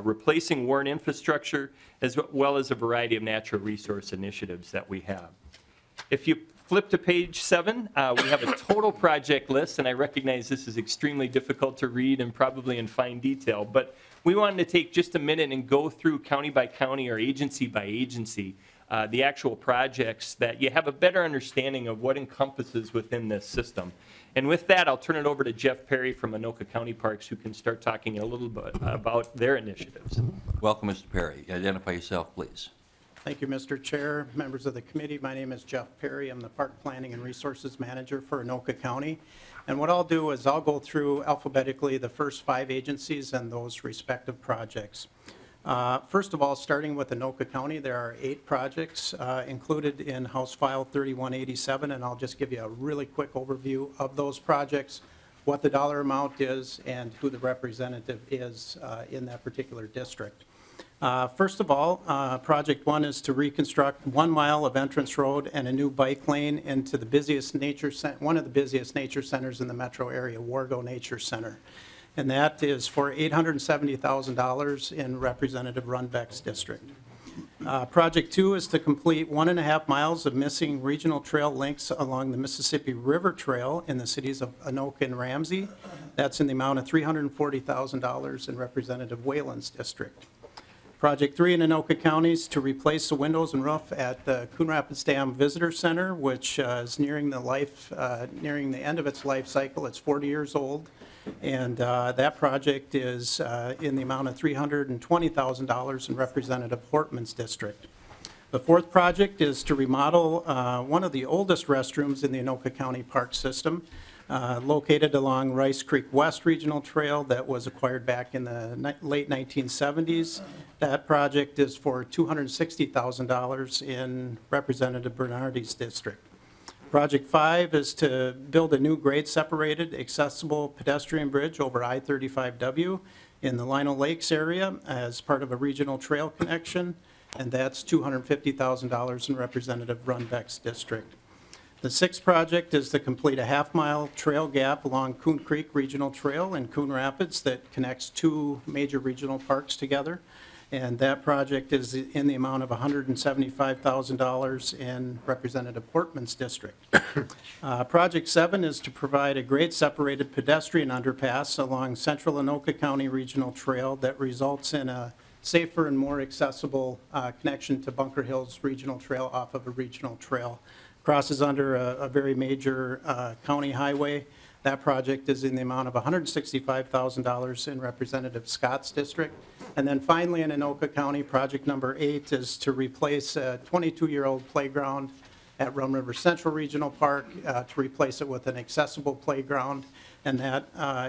replacing worn infrastructure, as well as a variety of natural resource initiatives that we have. If you flip to page 7, we have a total project list, and I recognize this is extremely difficult to read and probably in fine detail, but we wanted to take just a minute and go through county by county or agency by agency the actual projects that you have a better understanding of what encompasses within this system. And with that, I'll turn it over to Jeff Perry from Anoka County Parks, who can start talking a little bit about their initiatives. Welcome, Mr. Perry. Identify yourself, please. Thank you, Mr. Chair, members of the committee. My name is Jeff Perry. I'm the Park Planning and Resources Manager for Anoka County. And what I'll do is I'll go through alphabetically the first 5 agencies and those respective projects. First of all, starting with Anoka County, there are 8 projects included in House File 3187, and I'll just give you a really quick overview of those projects, what the dollar amount is, and who the representative is in that particular district. First of all, Project 1 is to reconstruct 1 mile of entrance road and a new bike lane into the busiest one of the busiest nature centers in the metro area, Wargo Nature Center. And that is for $870,000 in Representative Runbeck's district. Project 2 is to complete 1.5 miles of missing regional trail links along the Mississippi River Trail in the cities of Anoka and Ramsey. That's in the amount of $340,000 in Representative Whalen's district. Project 3 in Anoka County is to replace the windows and roof at the Coon Rapids Dam Visitor Center, which is nearing the end of its life cycle. It's 40 years old. And that project is in the amount of $320,000 in Representative Hortman's district. The fourth project is to remodel one of the oldest restrooms in the Anoka County Park system, located along Rice Creek West Regional Trail that was acquired back in the late 1970s. That project is for $260,000 in Representative Bernardi's district. Project 5 is to build a new grade-separated, accessible pedestrian bridge over I-35W in the Lino Lakes area as part of a regional trail connection, and that's $250,000 in Representative Runbeck's district. The 6th project is to complete a half-mile trail gap along Coon Creek Regional Trail in Coon Rapids that connects 2 major regional parks together, and that project is in the amount of $175,000 in Representative Portman's district. Project 7 is to provide a grade-separated pedestrian underpass along Central Anoka County Regional Trail that results in a safer and more accessible connection to Bunker Hills Regional Trail off of a regional trail. Crosses under a very major county highway. That project is in the amount of $165,000 in Representative Scott's district. And then finally in Anoka County, project number 8 is to replace a 22-year-old playground at Rum River Central Regional Park, to replace it with an accessible playground, and that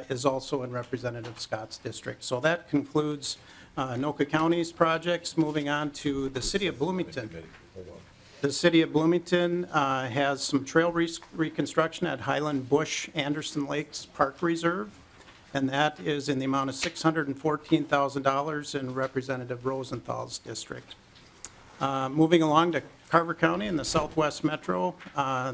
is also in Representative Scott's district. So that concludes Anoka County's projects. Moving on to the City of Bloomington. The City of Bloomington has some trail reconstruction at Highland Bush Anderson Lakes Park Reserve, and that is in the amount of $614,000 in Representative Rosenthal's district. Moving along to Carver County in the Southwest Metro,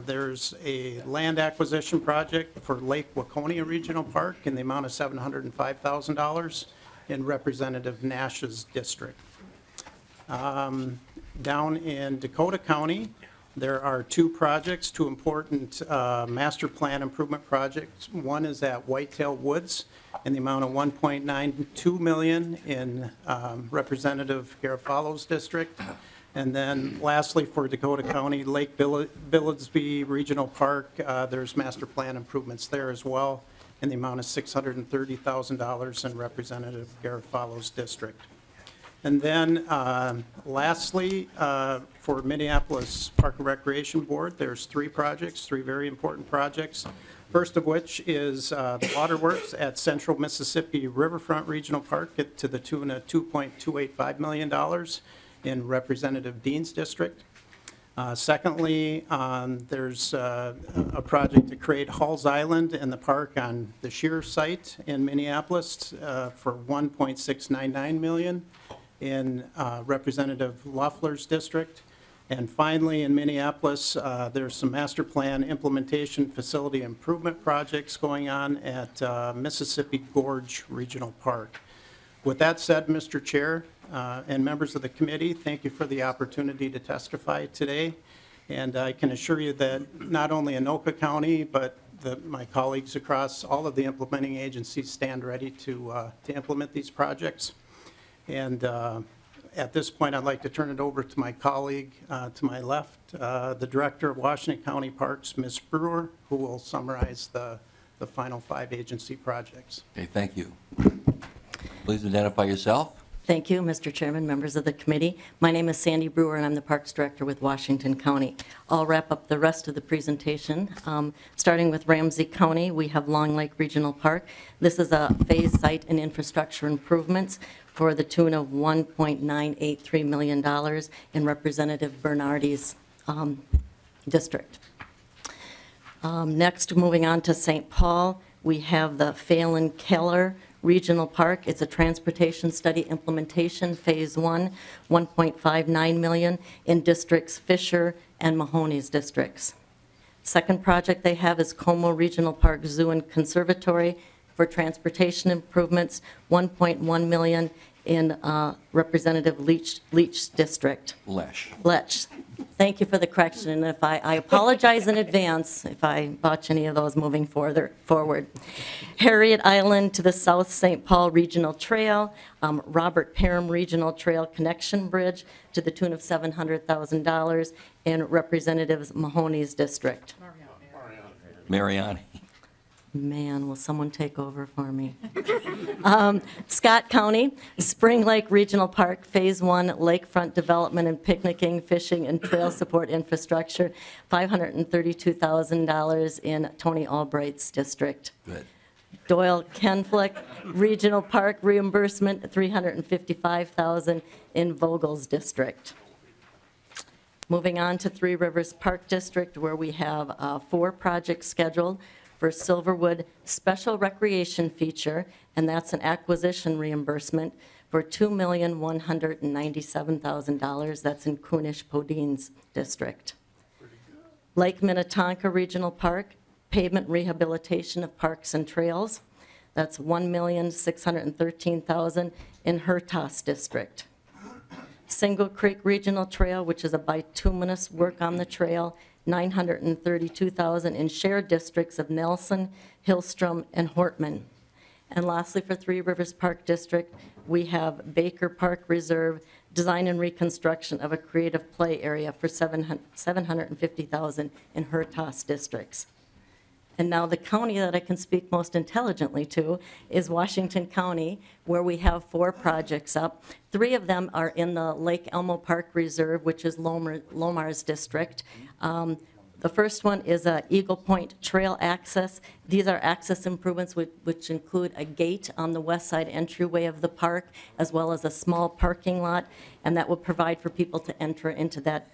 there's a land acquisition project for Lake Waconia Regional Park in the amount of $705,000 in Representative Nash's district. Down in Dakota County, there are 2 projects, 2 important master plan improvement projects. One is at Whitetail Woods in the amount of $1.92 million in Representative Garofalo's district. And then lastly for Dakota County, Lake Billingsby Regional Park, there's master plan improvements there as well in the amount of $630,000 in Representative Garofalo's district. And then lastly, for Minneapolis Park and Recreation Board, there's 3 projects, 3 very important projects. First of which is the waterworks at Central Mississippi Riverfront Regional Park to the tune of $2.285 million in Representative Dean's district. Secondly, there's a project to create Halls Island and the park on the Shear site in Minneapolis for $1.699 million. In Representative Loeffler's district. And finally, in Minneapolis, there's some master plan implementation facility improvement projects going on at Mississippi Gorge Regional Park. With that said, Mr. Chair and members of the committee, thank you for the opportunity to testify today. And I can assure you that not only Anoka County, but my colleagues across all of the implementing agencies stand ready to implement these projects. And at this point, I'd like to turn it over to my colleague to my left, the Director of Washington County Parks, Ms. Brewer, who will summarize the final 5 agency projects. Okay, thank you. Please identify yourself. Thank you, Mr. Chairman, members of the committee. My name is Sandy Brewer, and I'm the Parks Director with Washington County. I'll wrap up the rest of the presentation. Starting with Ramsey County, we have Long Lake Regional Park. This is a phase site and infrastructure improvements for the tune of $1.983 million in Representative Bernardi's district. Next, moving on to St. Paul, we have the Phelan-Keller Regional Park. It's a transportation study implementation, phase one, $1.59 million in districts Fisher and Mahoney's districts. Second project they have is Como Regional Park Zoo and Conservatory for transportation improvements, $1.1 million in Representative Leach district. Leach. Thank you for the correction, and if I apologize in advance if I botch any of those moving forward. Harriet Island to the South St. Paul Regional Trail, Robert Parham Regional Trail Connection Bridge to the tune of $700,000 in Representatives Mahoney's district. Mariani. Man, will someone take over for me? Scott County, Spring Lake Regional Park, Phase 1, lakefront development and picnicking, fishing, and trail support infrastructure, $532,000 in Tony Albright's district. Good. Doyle Kenflick Regional Park reimbursement, $355,000 in Vogel's district. Moving on to Three Rivers Park District, where we have 4 projects scheduled for Silverwood Special Recreation Feature, and that's an acquisition reimbursement for $2,197,000. That's in Coonish-Podine's district. Lake Minnetonka Regional Park, pavement rehabilitation of parks and trails. That's $1,613,000 in Hertas district. Single Creek Regional Trail, which is a bituminous work on the trail, $932,000 in shared districts of Nelson, Hillstrom, and Hortman. And lastly, for Three Rivers Park District, we have Baker Park Reserve design and reconstruction of a creative play area for $750,000 in Hertas districts. And now the county that I can speak most intelligently to is Washington County, where we have 4 projects up. 3 of them are in the Lake Elmo Park Reserve, which is Lomar's district. The first one is Eagle Point Trail Access. These are access improvements which include a gate on the west side entryway of the park, as well as a small parking lot, and that will provide for people to enter into that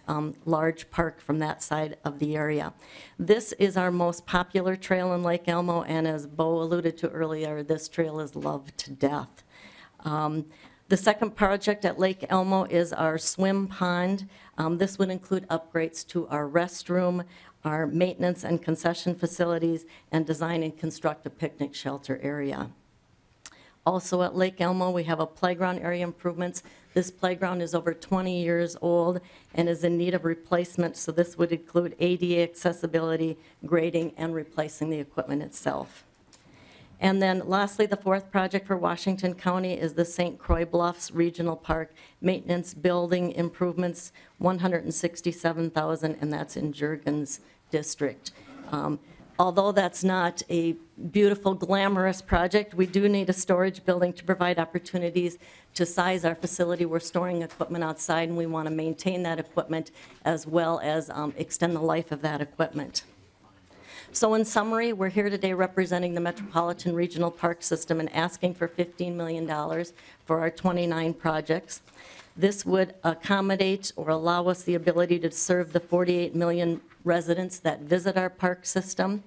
large park from that side of the area. This is our most popular trail in Lake Elmo, and as Bo alluded to earlier, this trail is loved to death. The second project at Lake Elmo is our swim pond. This would include upgrades to our restroom, our maintenance and concession facilities, and design and construct a picnic shelter area. Also at Lake Elmo, we have a playground area improvements. This playground is over 20 years old and is in need of replacement, so this would include ADA accessibility, grading, and replacing the equipment itself. And then lastly, the 4th project for Washington County is the St. Croix Bluffs Regional Park Maintenance Building Improvements, $167,000, and that's in Juergen's district. Although that's not a beautiful, glamorous project, we do need a storage building to provide opportunities to size our facility. We're storing equipment outside, and we want to maintain that equipment as well as extend the life of that equipment. So in summary, we're here today representing the Metropolitan Regional Park System and asking for $15 million for our 29 projects. This would accommodate or allow us the ability to serve the 48 million residents that visit our park system.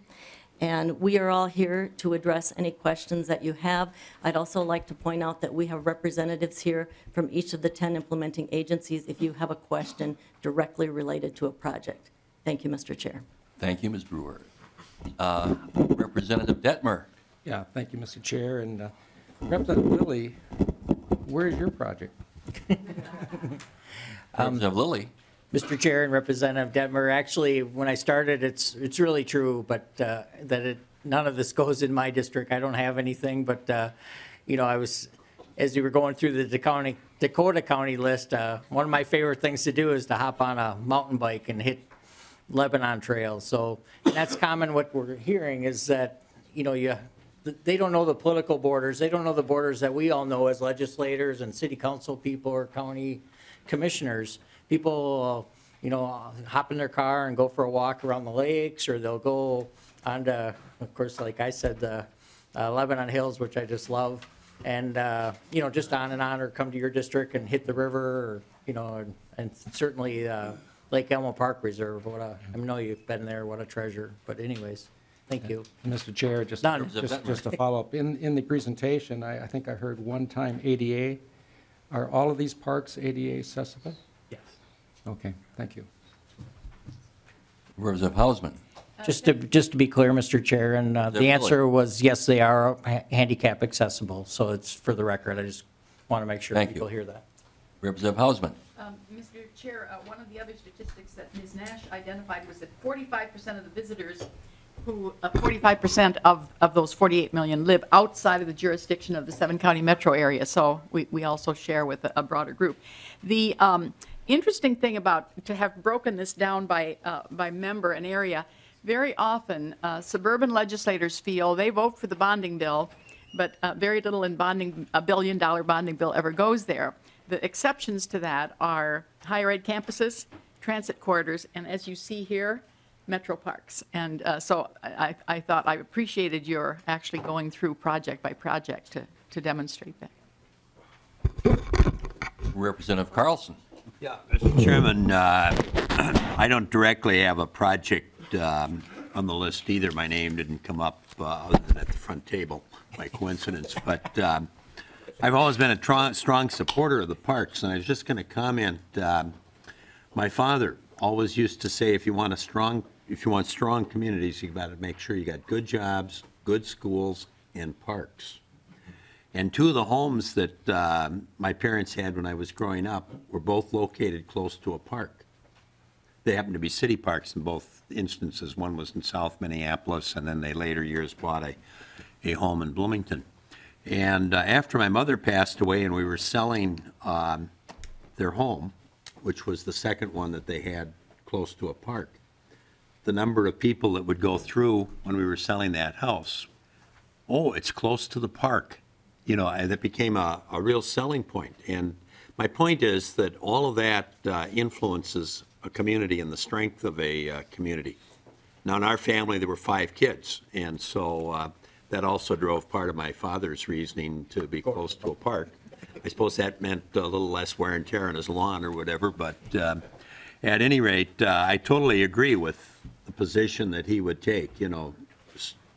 And we are all here to address any questions that you have. I'd also like to point out that we have representatives here from each of the 10 implementing agencies if you have a question directly related to a project. Thank you, Mr. Chair. Thank you, Ms. Brewer. Representative Detmer. Yeah, thank you, Mr. Chair. And Representative Lilly, where is your project? Representative Lilly. Mr. Chair and Representative Detmer, actually, when I started, it's really true, but none of this goes in my district. I don't have anything, but you know, I was, as we were going through the Dakota County list, one of my favorite things to do is to hop on a mountain bike and hit Lebanon trails. So that's common. What we're hearing is that, you know, they don't know the political borders. They don't know the borders that we all know as legislators and city council people or county commissioners. People, you know, hop in their car and go for a walk around the lakes, or they'll go on to, of course, like I said, the Lebanon Hills, which I just love. and you know, just on and on, or come to your district and hit the river, or, you know, and certainly Lake Elmo Park Reserve. What a, I know you've been there. What a treasure. But anyways, thank you, Mr. Chair. Just to follow up in the presentation, I think I heard one time ADA. Are all of these parks ADA accessible? Yes. Okay. Thank you. Representative Hausman. Just to be clear, Mr. Chair, and the answer was yes, they are handicap accessible. So it's for the record. I just want to make sure people hear that. Representative Hausman. Mr. Chair, one of the other statistics that Ms. Nash identified was that 45% of the visitors who 45% of those 48 million live outside of the jurisdiction of the 7-county metro area. So we also share with a broader group. The interesting thing about to have broken this down by member and area, very often suburban legislators feel they vote for the bonding bill, but very little in bonding, $1 billion bonding bill ever goes there. The exceptions to that are higher ed campuses, transit corridors, and as you see here, metro parks. And so I thought I appreciated your actually going through project by project to demonstrate that. Representative Carlson. Yeah, Mr. Chairman, I don't directly have a project on the list either. My name didn't come up other than at the front table by coincidence, but I've always been a strong supporter of the parks, and I was just going to comment. My father always used to say, if you want strong communities, you've got to make sure you got good jobs, good schools, and parks. And two of the homes that my parents had when I was growing up were both located close to a park. They happened to be city parks in both instances. One was in South Minneapolis, and then they later years bought a home in Bloomington. And after my mother passed away and we were selling their home, which was the second one that they had close to a park, the number of people that would go through when we were selling that house, oh, it's close to the park. You know, that became a real selling point. And my point is that all of that influences a community and the strength of a community. Now, in our family, there were 5 kids, and so that also drove part of my father's reasoning to be close to a park. I suppose that meant a little less wear and tear on his lawn or whatever, but at any rate, I totally agree with the position that he would take, you know,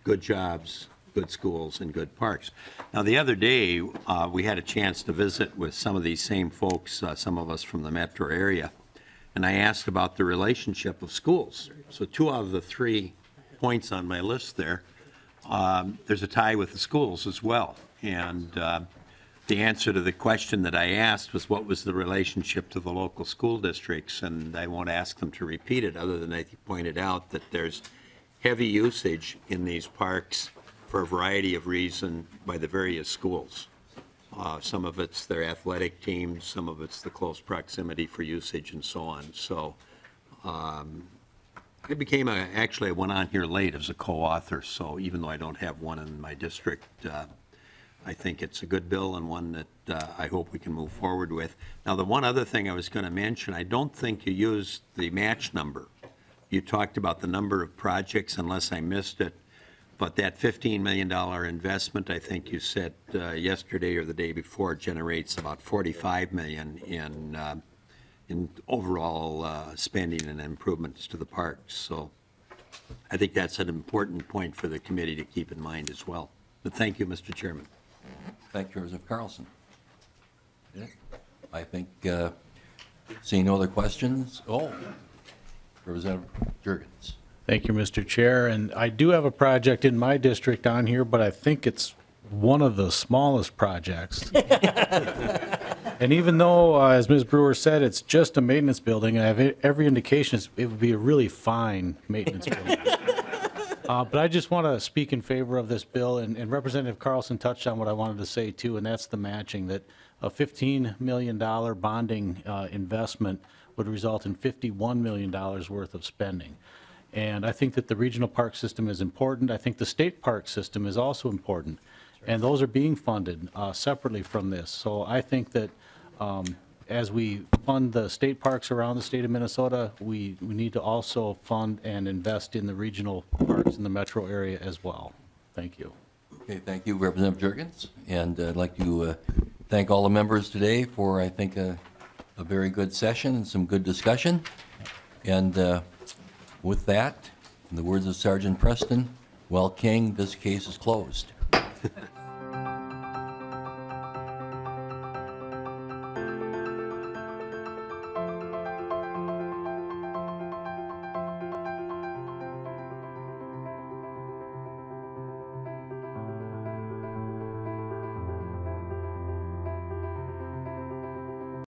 good jobs, good schools, and good parks. Now, the other day, we had a chance to visit with some of these same folks, some of us from the metro area, and I asked about the relationship of schools. So 2 out of the 3 points on my list there, there's a tie with the schools as well. And the answer to the question that I asked was, what was the relationship to the local school districts? And I won't ask them to repeat it, other than I pointed out that there's heavy usage in these parks for a variety of reasons by the various schools. Some of it's their athletic teams, some of it's the close proximity for usage, and so on. So I became actually I went on here late as a co-author, so even though I don't have one in my district, I think it's a good bill and one that I hope we can move forward with. Now, the one other thing I was going to mention, I don't think you used the match number. You talked about the number of projects, unless I missed it. But that $15 million investment, I think you said yesterday or the day before, generates about $45 million in overall spending and improvements to the parks. So I think that's an important point for the committee to keep in mind as well. But thank you, Mr. Chairman. Thank you, Representative Carlson. Yeah. I think seeing no other questions. Oh, Representative Juergens. Thank you, Mr. Chair. And I do have a project in my district on here, but I think it's one of the smallest projects. And even though, as Ms. Brewer said, it's just a maintenance building, I have every indication it would be a really fine maintenance building. But I just want to speak in favor of this bill, and Representative Carlson touched on what I wanted to say too, and that's the matching, that a $15 million bonding investment would result in $51 million worth of spending. And I think that the regional park system is important. I think the state park system is also important. And those are being funded separately from this. So I think that as we fund the state parks around the state of Minnesota, we need to also fund and invest in the regional parks in the metro area as well. Thank you. Okay, thank you, Representative Juergens. And I'd like to thank all the members today for, I think, a very good session and some good discussion. And with that, in the words of Sergeant Preston, well, King, this case is closed.